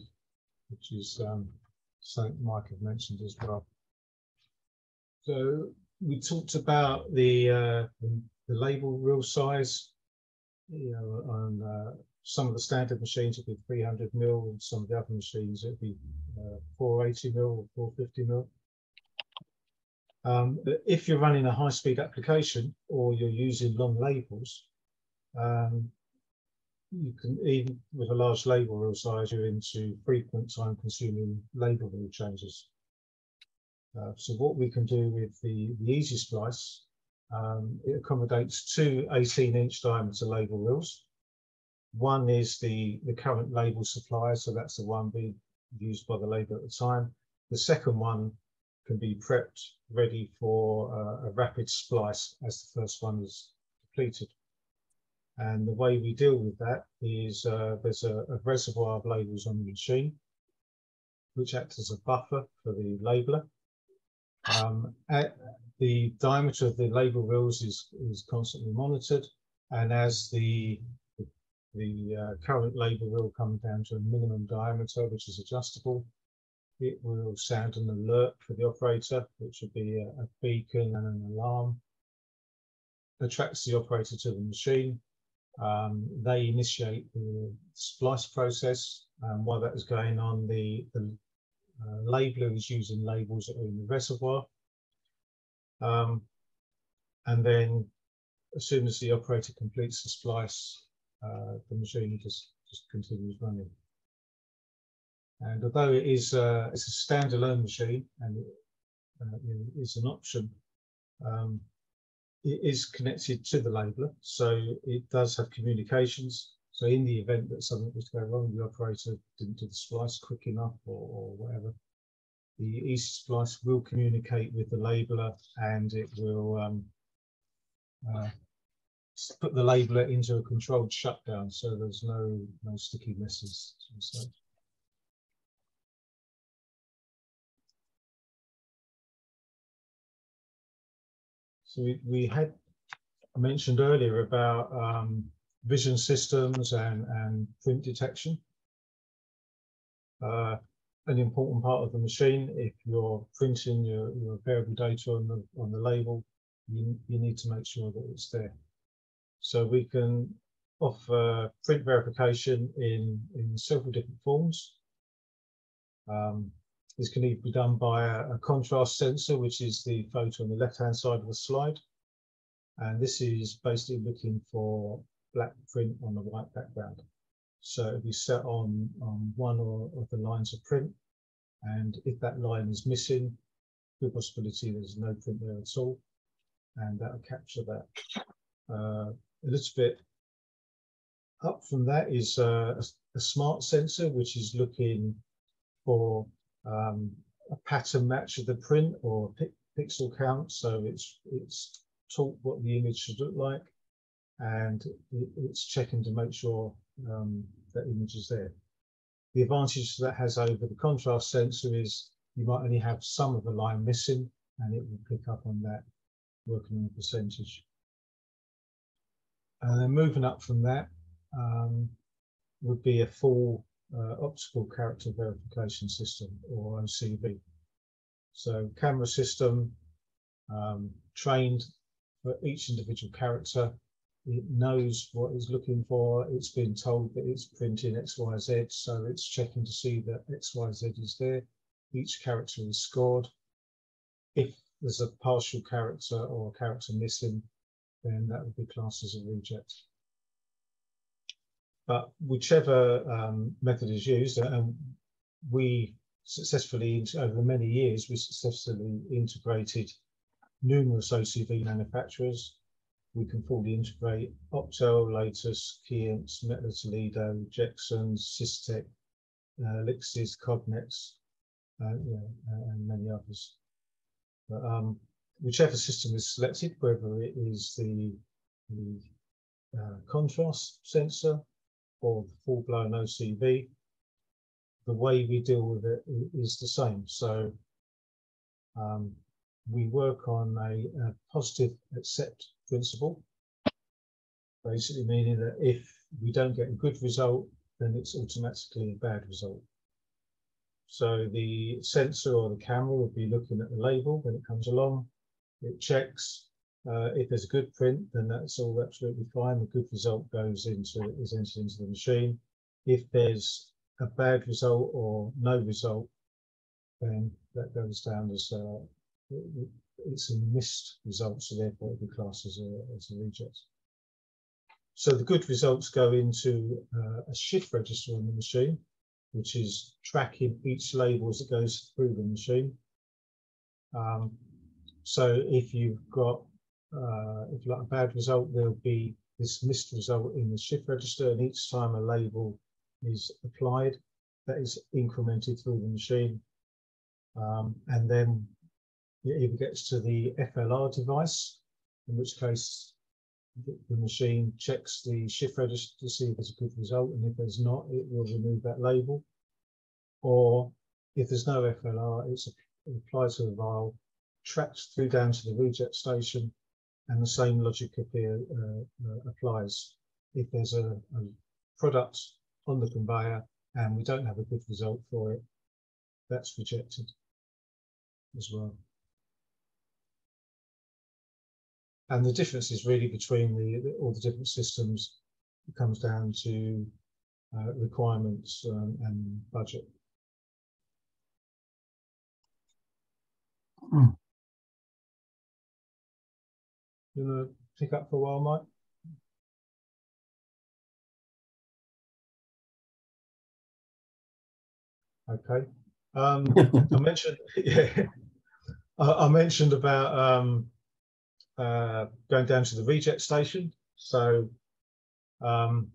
which is um, something Mike had mentioned as well. So we talked about the, uh, the, the label reel size. You know, on uh, some of the standard machines it'd be three hundred mil, and some of the other machines it'd be uh, four eighty mil or four fifty mil. Um, if you're running a high-speed application or you're using long labels, um, you can, even with a large label reel size, you're into frequent time-consuming label reel changes. Uh, so what we can do with the, the EasySplice, um, it accommodates two eighteen inch diameter label reels. One is the, the current label supplier, so that's the one being used by the label at the time. The second one can be prepped, ready for uh, a rapid splice as the first one is depleted. And the way we deal with that is uh, there's a, a reservoir of labels on the machine, which acts as a buffer for the labeler. Um, the diameter of the label reels is, is constantly monitored, and as the, the uh, current label reel comes down to a minimum diameter, which is adjustable, it will sound an alert for the operator, which would be a, a beacon and an alarm. Attracts the operator to the machine. Um, they initiate the splice process. And while that is going on, the, the uh, labeler is using labels that are in the reservoir. Um, and then as soon as the operator completes the splice, uh, the machine just, just continues running. And although it is uh, it's a standalone machine and it, uh, it is an option, um, it is connected to the labeler, so it does have communications. So in the event that something was to go wrong, the operator didn't do the splice quick enough or, or whatever, the EasySplice will communicate with the labeler, and it will um, uh, put the labeler into a controlled shutdown, so there's no no sticky messes. So, So we, we had mentioned earlier about um, vision systems and, and print detection. Uh, an important part of the machine, if you're printing your, your variable data on the, on the label, you, you need to make sure that it's there. So we can offer print verification in, in several different forms. Um, This can either be done by a, a contrast sensor, which is the photo on the left-hand side of the slide. And this is basically looking for black print on a white background. So it'll be set on, on one or, of the lines of print. And if that line is missing, good possibility there's no print there at all. And that'll capture that. Uh, a little bit up from that is uh, a, a smart sensor, which is looking for Um, a pattern match of the print or pic pixel count, so it's it's taught what the image should look like, and it, it's checking to make sure um, that image is there. The advantage that has over the contrast sensor is you might only have some of the line missing, and it will pick up on that, working on the percentage. And then moving up from that um, would be a full Uh, optical character verification system, or O C V. So camera system um, trained for each individual character It knows what it's looking for. It's been told that it's printing X Y Z, so it's checking to see that X Y Z is there. Each character is scored. If there's a partial character or a character missing, then that would be classed as a reject. But whichever um, method is used, and we successfully, over the many years, we successfully integrated numerous O C V manufacturers. We can fully integrate Optel, Latus, Keyence, Mettler-Toledo, Jackson, SysTech, uh, Elixis, Cognets, uh, yeah, and many others. But, um, whichever system is selected, whether it is the, the uh, contrast sensor or the full-blown O C V, the way we deal with it is the same. So um, we work on a, a positive accept principle, basically meaning that if we don't get a good result, then it's automatically a bad result. So the sensor or the camera would be looking at the label when it comes along. It checks uh, if there's a good print, then that's all absolutely fine. The good result goes into is entered into the machine. If there's a bad result or no result, then that goes down as uh, it's a missed result, so therefore it would be classed as a, as a reject. So the good results go into uh, a shift register on the machine, which is tracking each label as it goes through the machine. Um, so if you've got uh, if you've got a bad result, there'll be this missed result in the shift register, and each time a label is applied, that is incremented through the machine, um, and then it either gets to the F L R device, in which case the machine checks the shift register to see if there's a good result, and if there's not, it will remove that label. Or if there's no F L R, it's applied to the vial, tracks through down to the reject station, and the same logic appear, uh, uh, applies. If there's a, a product on the conveyor and we don't have a good result for it, that's rejected as well. And the differences really between the, all the different systems comes down to uh, requirements um, and budget. Hmm. You want to pick up for a while, Mike? Okay. Um, I mentioned, yeah, I, I mentioned about. Um, Uh, going down to the reject station. So um,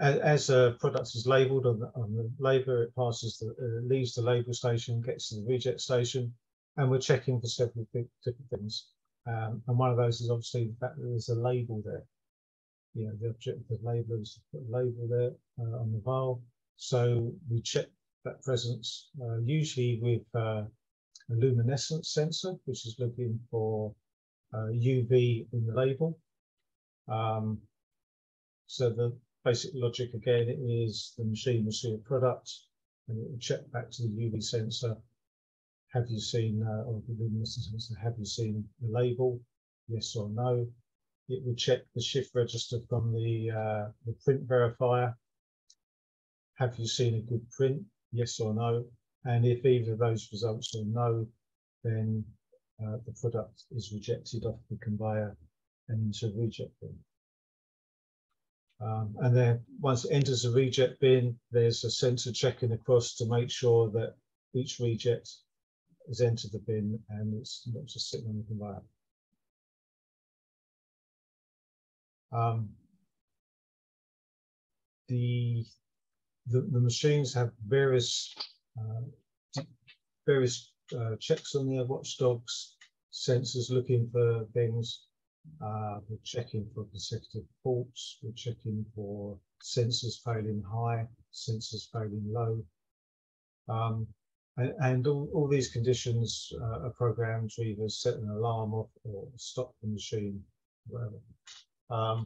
as, as a product is labelled on the, on the label, it passes, the, uh, leaves the label station, gets to the reject station, and we're checking for several big, different things. Um, and one of those is obviously the fact that there's a label there. You know, the object of the label is to put a label there uh, on the vial. So we check that presence, uh, usually with uh, a luminescence sensor, which is looking for Uh, U V in the label. Um, so the basic logic again is the machine will see a product and it will check back to the U V sensor. Have you seen, uh, or the luminescence sensor, have you seen the label? Yes or no. It will check the shift register from the, uh, the print verifier. Have you seen a good print? Yes or no. And if either of those results are no, then Uh, the product is rejected off the conveyor and into a reject bin. Um, and then once it enters the reject bin, there's a sensor checking across to make sure that each reject has entered the bin and it's not just sitting on the conveyor. Um, the, the, the machines have various uh, various Uh, checks on their watchdogs, sensors looking for things. Uh, we're checking for consecutive faults. We're checking for sensors failing high, sensors failing low, um, and, and all, all these conditions uh, are programmed to either set an alarm off or stop the machine, whatever. Um,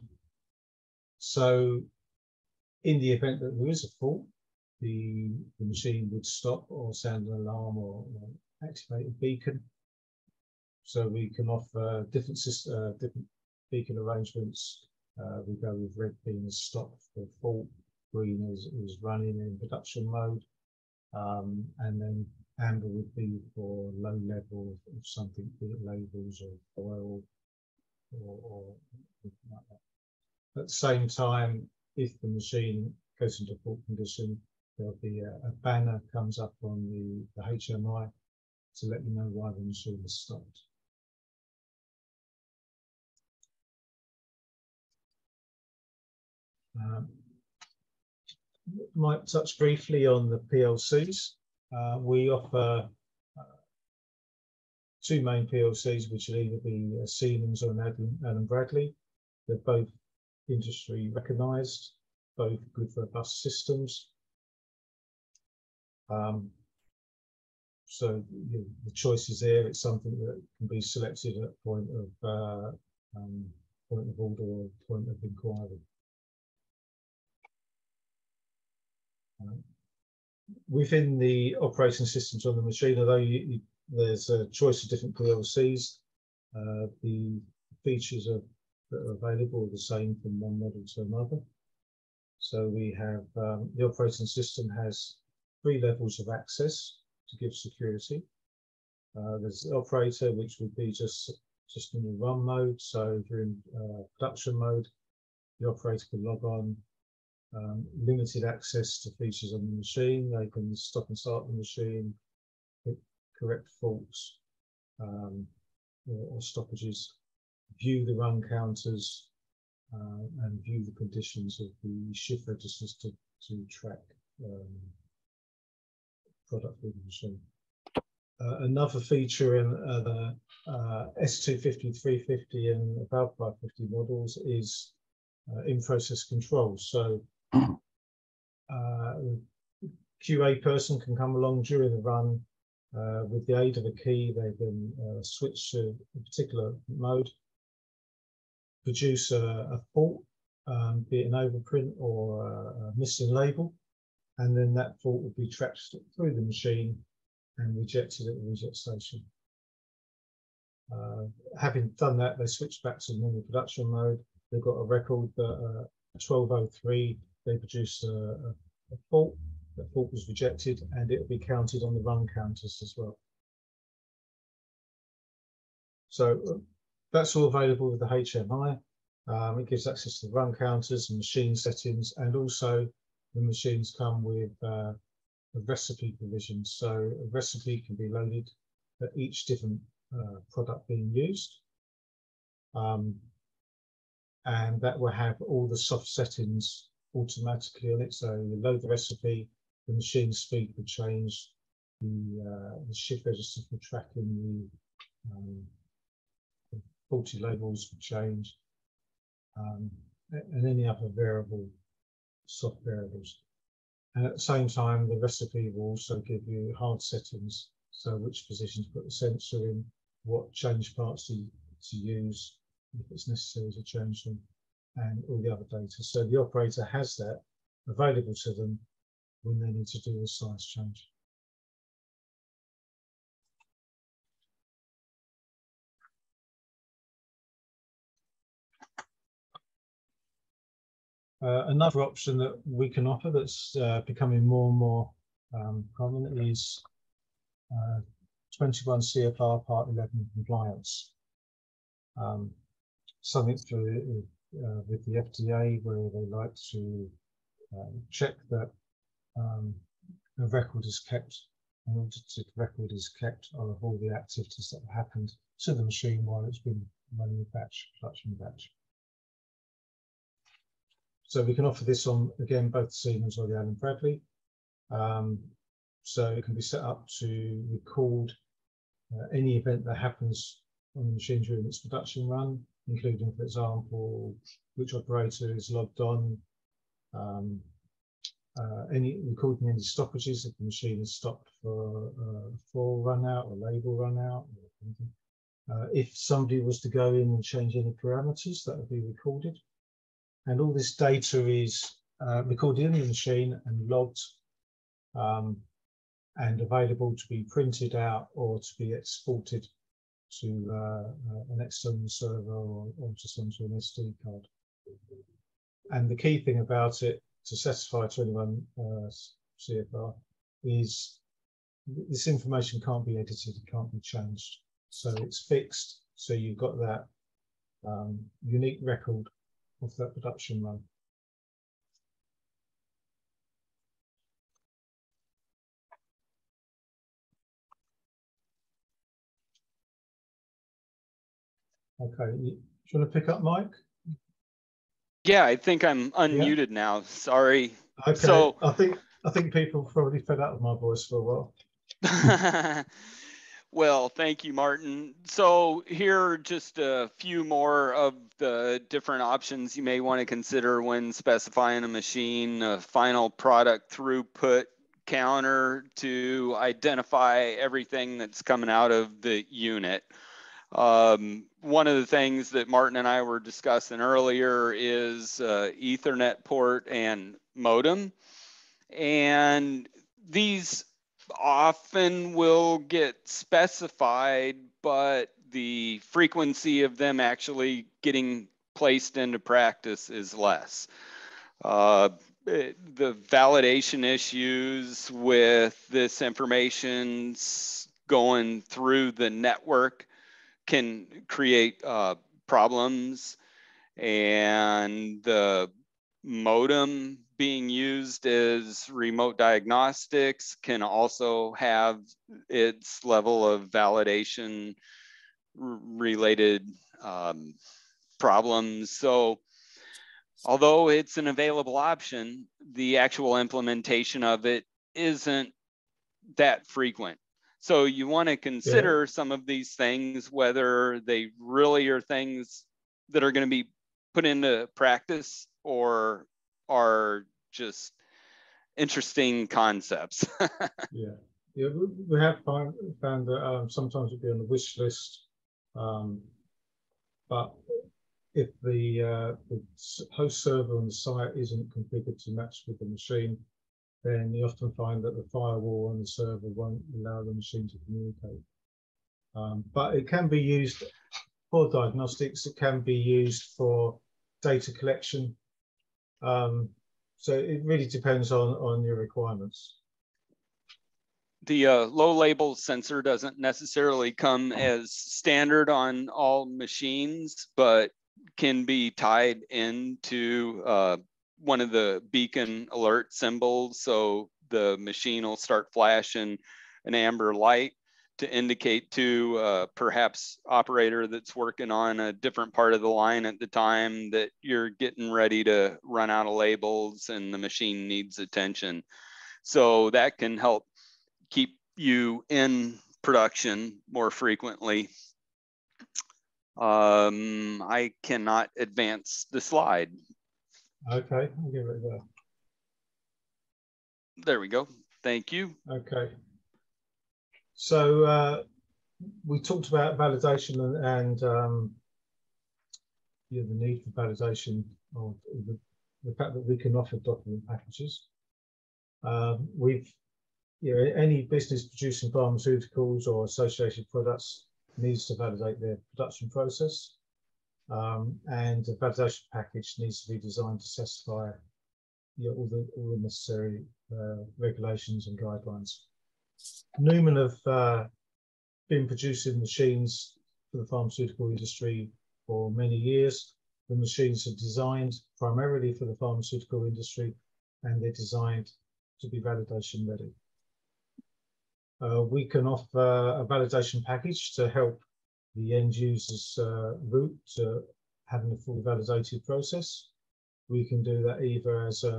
so, in the event that there is a fault, the, the machine would stop or sound an alarm or, or activate a beacon. So we can offer different, uh, different beacon arrangements Uh, we go with red being a stop for fault, green is, is running in production mode, um, and then amber would be for low level of something, be it labels or oil or, or anything like that. At the same time, if the machine goes into fault condition, there'll be a, a banner comes up on the, the H M I to let you know why the machine is stopped. Um, might touch briefly on the P L Cs. Uh, we offer uh, two main P L Cs, which will either be a Siemens or an Allen Bradley. They're both industry recognised, both good robust systems. Um, so you know, the choice is there. It's something that can be selected at point of uh, um, point of order or point of inquiry. Um, within the operating systems on the machine, although you, you, there's a choice of different P L Cs, uh, the features are, that are available are the same from one model to another. So we have um, the operating system has three levels of access to give security. Uh, there's the operator, which would be just, just in the run mode. So if you're in uh, production mode, the operator can log on, um, limited access to features on the machine. They can stop and start the machine, correct faults um, or, or stoppages, view the run counters, uh, and view the conditions of the shift registers to, to track um, product with the machine. Uh, another feature in uh, the uh, S two fifty, three fifty and above five fifty models is uh, in-process control. So uh, a Q A person can come along during the run uh, with the aid of a key. They can uh, switch to a particular mode, produce a, a fault, um, be it an overprint or a missing label. And then that fault would be tracked through the machine and rejected at the reject station. Uh, having done that, they switch back to normal production mode. They've got a record that uh, twelve oh three, they produced a, a, a fault. That fault was rejected, and it will be counted on the run counters as well. So uh, that's all available with the H M I. Um, it gives access to the run counters and machine settings, and also the machines come with uh, a recipe provision. So a recipe can be loaded at each different uh, product being used. Um, and that will have all the soft settings automatically on it. So you load the recipe, the machine speed will change, the, uh, the shift register for tracking the, um, the faulty labels will change, um, and any other variable. Soft variables, and at the same time the recipe will also give you hard settings, so which position to put the sensor in, what change parts to, to use if it's necessary to change them, and all the other data. So the operator has that available to them when they need to do a size change. Uh, another option that we can offer that's uh, becoming more and more um, common is uh, twenty-one C F R Part eleven compliance. Um, something through, uh, with the F D A where they like to um, check that um, a record is kept, an audited record is kept of all the activities that have happened to the machine while it's been running a batch, production batch. So we can offer this on, again, both Siemens or the Allen Bradley. Um, so it can be set up to record uh, any event that happens on the machine during its production run, including, for example, which operator is logged on, um, uh, any recording any stoppages if the machine is stopped for uh, full run out or label run out. Or anything. Uh, if somebody was to go in and change any parameters, that would be recorded. And all this data is uh, recorded in the machine and logged um, and available to be printed out or to be exported to uh, an external server or, or just onto an S D card And the key thing about it to satisfy twenty-one uh, C F R is this information can't be edited, it can't be changed. So it's fixed, so you've got that um, unique record of that production run. Okay, do you want to pick up Mike? Yeah, I think I'm unmuted yeah. now. Sorry. Okay. So I think I think people probably fed up with my voice for a while. Well, thank you, Martyn. So here are just a few more of the different options you may want to consider when specifying a machine, a final product throughput counter to identify everything that's coming out of the unit. Um, one of the things that Martyn and I were discussing earlier is uh, Ethernet port and modem. And these often will get specified, but the frequency of them actually getting placed into practice is less. Uh, it, the validation issues with this information going through the network can create uh, problems, and the modem being used as remote diagnostics can also have its level of validation related um, problems. So although it's an available option, the actual implementation of it isn't that frequent. So you want to consider yeah. some of these things, whether they really are things that are going to be put into practice or are just interesting concepts. yeah, yeah, we have found, found that um, sometimes it'd be on the wish list, um, but if the, uh, the host server on the site isn't configured to match with the machine, then you often find that the firewall on the server won't allow the machine to communicate. Um, but it can be used for diagnostics, it can be used for data collection. Um, so it really depends on, on your requirements. The uh, low label sensor doesn't necessarily come as standard on all machines, but can be tied into uh, one of the beacon alert symbols, so the machine will start flashing an amber light to indicate to uh, perhaps operator that's working on a different part of the line at the time that you're getting ready to run out of labels and the machine needs attention. So that can help keep you in production more frequently. Um, I cannot advance the slide. Okay, I'll give it a go. There we go. Thank you. Okay. So uh, we talked about validation and, and um, yeah, the need for validation, or the, the fact that we can offer document packages. Uh, we've, you know, any business producing pharmaceuticals or associated products needs to validate their production process. Um, and the validation package needs to be designed to satisfy you know, all, the, all the necessary uh, regulations and guidelines. Newman have uh, been producing machines for the pharmaceutical industry for many years. The machines are designed primarily for the pharmaceutical industry, and they're designed to be validation ready. Uh, we can offer a validation package to help the end user's uh, route to having a fully validated process. We can do that either as a,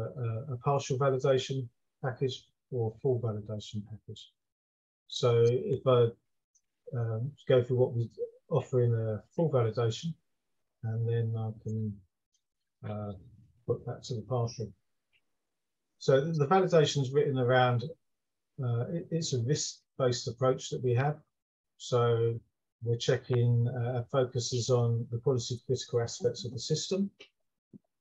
a, a partial validation package or a full validation package. So if I um, go through what we offer in a full validation, and then I can uh, put that to the partial. So the validation is written around, uh, it, it's a risk-based approach that we have. So we're checking, uh, focuses on the quality critical aspects of the system.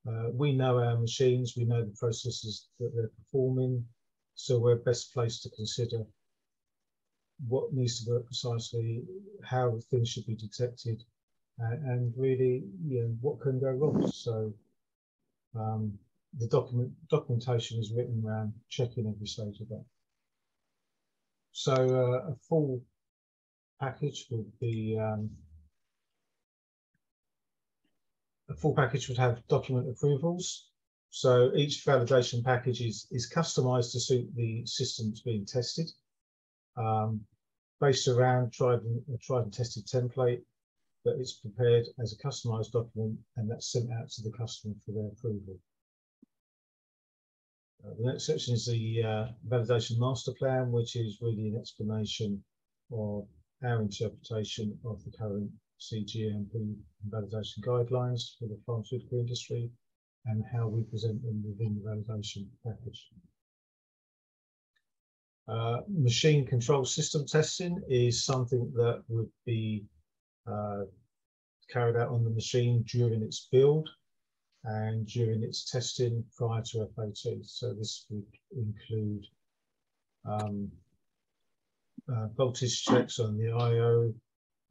Uh, we know our machines, we know the processes that they're performing, so we're best placed to consider what needs to work precisely, how things should be detected, uh, and really, you know, what can go wrong. So um, the document documentation is written around checking every stage of that. So uh, a full package would be um, a full package would have document approvals. So each validation package is, is customized to suit the systems being tested, um, based around tried and, a tried and tested template, but it's prepared as a customized document and that's sent out to the customer for their approval. Uh, the next section is the uh, validation master plan, which is really an explanation of our interpretation of the current C G M P validation guidelines for the pharmaceutical industry and how we present them within the validation package. Uh, machine control system testing is something that would be uh, carried out on the machine during its build and during its testing prior to F A T. So this would include um, uh, voltage checks on the I O,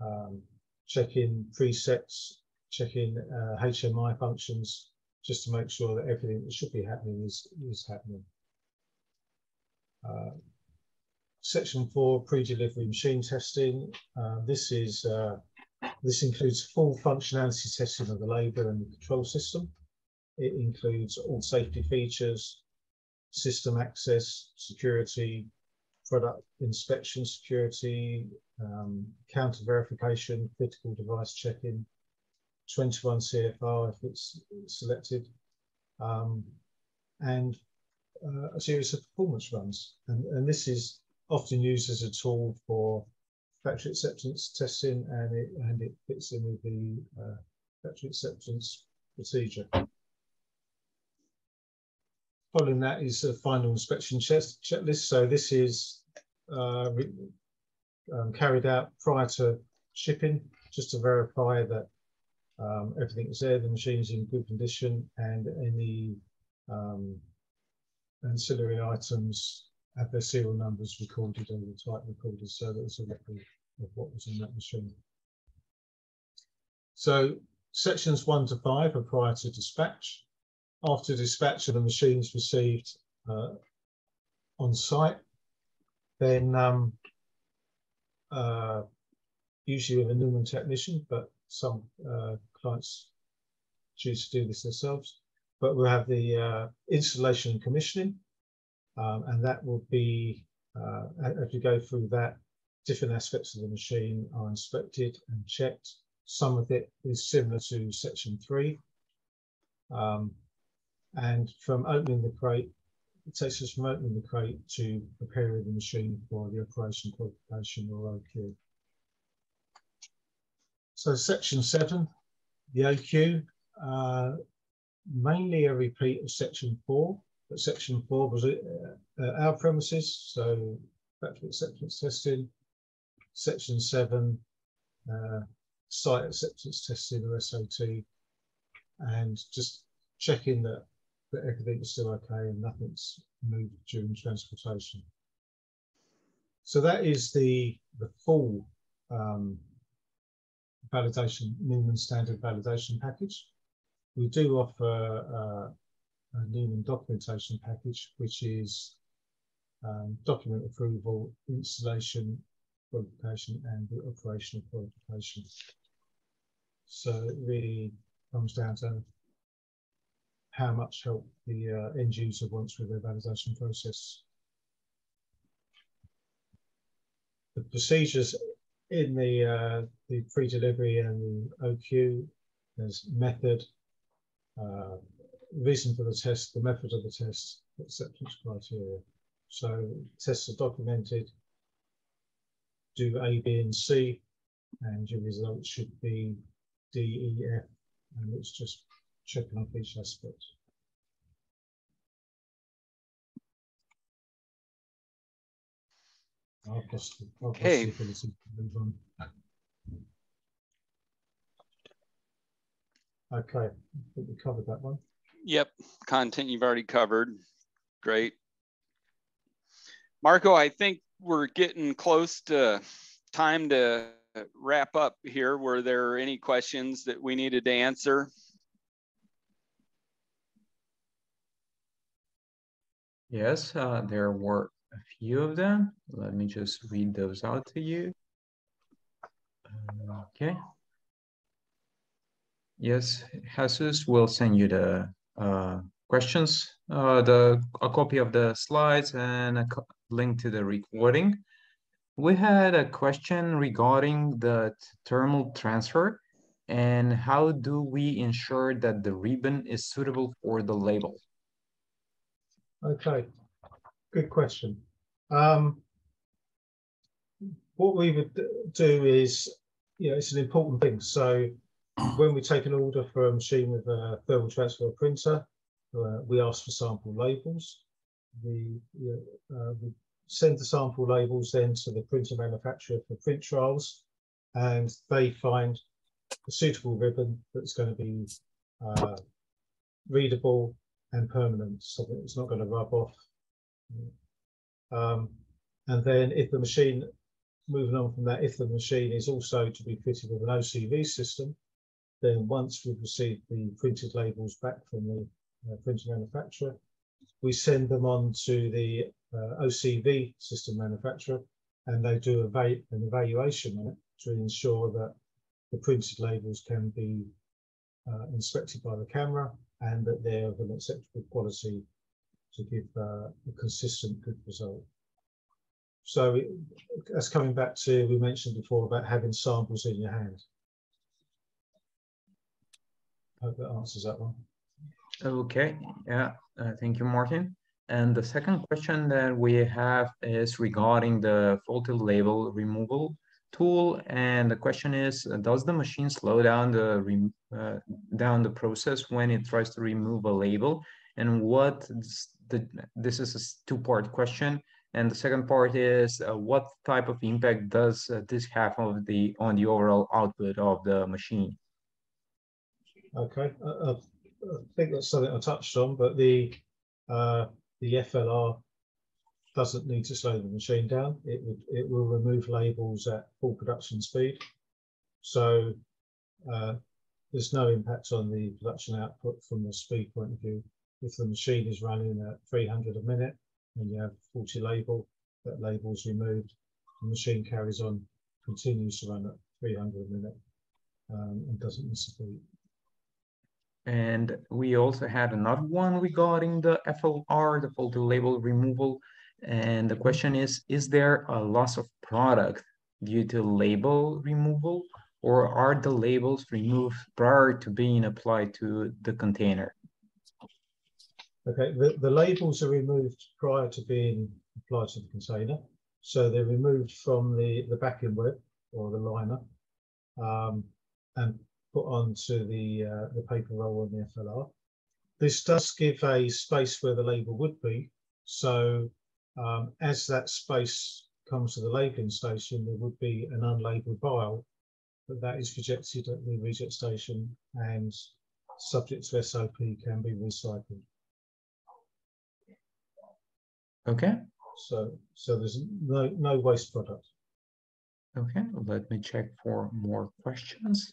um, checking presets, checking uh, H M I functions, just to make sure that everything that should be happening is, is happening. Uh, section four, pre-delivery machine testing. Uh, this is uh, this includes full functionality testing of the label and the control system. It includes all safety features, system access, security, product inspection security, um, counter verification, critical device checking, twenty-one C F R if it's selected, um, and uh, a series of performance runs. And, and this is often used as a tool for factory acceptance testing, and it, and it fits in with the uh, factory acceptance procedure. Following that is a final inspection checklist. So this is uh, um, carried out prior to shipping, just to verify that Um, everything's there, the machine's in good condition, and any um, ancillary items have their serial numbers recorded on the type recorders, so that it's a record of what was in that machine. So sections one to five are prior to dispatch. After dispatch, the machine's received uh, on site, then um, uh, usually with a Newman technician, but some uh, clients choose to do this themselves, but we'll have the uh, installation and commissioning, um, and that will be, uh, as you go through that, different aspects of the machine are inspected and checked. Some of it is similar to section three. Um, and from opening the crate, it takes us from opening the crate to preparing the machine for the operation qualification or O Q. So section seven, the O Q, uh, mainly a repeat of section four, but section four was at uh, our premises, so factory acceptance testing. Section seven, uh, site acceptance testing or S A T, and just checking that, that everything is still okay and nothing's moved during transportation. So that is the, the full um, validation, Newman standard validation package. We do offer uh, a Newman documentation package, which is um, document approval, installation, qualification, and the operational qualification. So it really comes down to how much help the uh, end user wants with their validation process. The procedures in the, uh, the pre-delivery and the O Q, there's method, uh, reason for the test, the method of the test, acceptance criteria. So tests are documented, do A, B, and C, and your results should be D, E, F, and it's just checking off each aspect. I'll pass the, I'll pass hey. the move on. Okay, I think we covered that one. Yep, content you've already covered. Great. Marco, I think we're getting close to time to wrap up here. Were there any questions that we needed to answer? Yes, uh, there were a few of them. Let me just read those out to you. Uh, okay. Yes, Jesus will send you the uh, questions, uh, the a copy of the slides and a link to the recording. We had a question regarding the thermal transfer and how do we ensure that the ribbon is suitable for the label? Okay, good question. Um, what we would do is, you know, it's an important thing. So when we take an order for a machine with a thermal transfer printer, uh, we ask for sample labels. We, uh, we send the sample labels then to the printer manufacturer for print trials, and they find a suitable ribbon that's going to be uh, readable and permanent, so that it's not going to rub off. Um, and then if the machine, moving on from that, if the machine is also to be fitted with an O C V system, then once we've received the printed labels back from the uh, printer manufacturer, we send them on to the uh, O C V system manufacturer, and they do a an evaluation on it to ensure that the printed labels can be uh, inspected by the camera and that they're of an acceptable quality to give uh, a consistent good result. So it, that's coming back to, we mentioned before about having samples in your hand. I hope that answers that one. Okay, yeah, uh, thank you, Martyn. And the second question that we have is regarding the faulty label removal tool, and the question is, does the machine slow down the re uh, down the process when it tries to remove a label? And what the, this is a two-part question, and the second part is uh, what type of impact does uh, this have of the on the overall output of the machine? Okay, uh, I think that's something I touched on, but the uh, the F L R doesn't need to slow the machine down. It would, it will remove labels at full production speed. So uh, there's no impact on the production output from the speed point of view. If the machine is running at three hundred a minute and you have forty label, that label's removed, the machine carries on, continues to run at three hundred a minute um, and doesn't miss a beat. And we also had another one regarding the F L R, the faulty label removal. And the question is, is there a loss of product due to label removal, or are the labels removed prior to being applied to the container? Okay, the, the labels are removed prior to being applied to the container. So they're removed from the, the backing web or the liner um, and put onto the, uh, the paper roll on the F L R. This does give a space where the label would be. So Um, as that space comes to the labelling station, there would be an unlabelled vial, but that is rejected at the reject station and subject to S O P, can be recycled. Okay. So, so there's no, no waste product. Okay, let me check for more questions.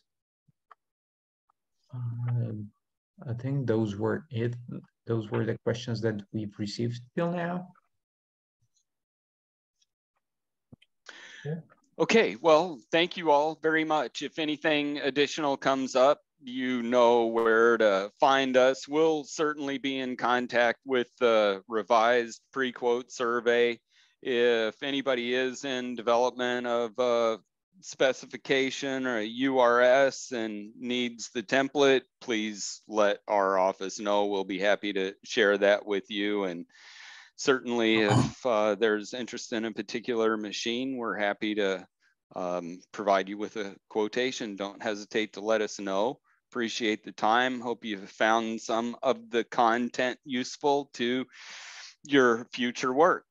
Um, I think those were it. Those were the questions that we've received till now. Okay, well, thank you all very much. If anything additional comes up, you know where to find us. We'll certainly be in contact with the revised pre-quote survey. If anybody is in development of a specification or a U R S and needs the template, please let our office know. We'll be happy to share that with you. And certainly, if uh, there's interest in a particular machine, we're happy to um, provide you with a quotation. Don't hesitate to let us know. Appreciate the time. Hope you've found some of the content useful to your future work.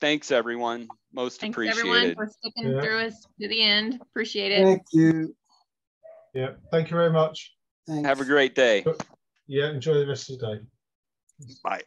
Thanks, everyone. Most Thanks appreciated. Thanks, everyone, for sticking yeah. through us to the end. Appreciate it. Thank you. Yeah, thank you very much. Thanks. Have a great day. Yeah, enjoy the rest of the day. Bye.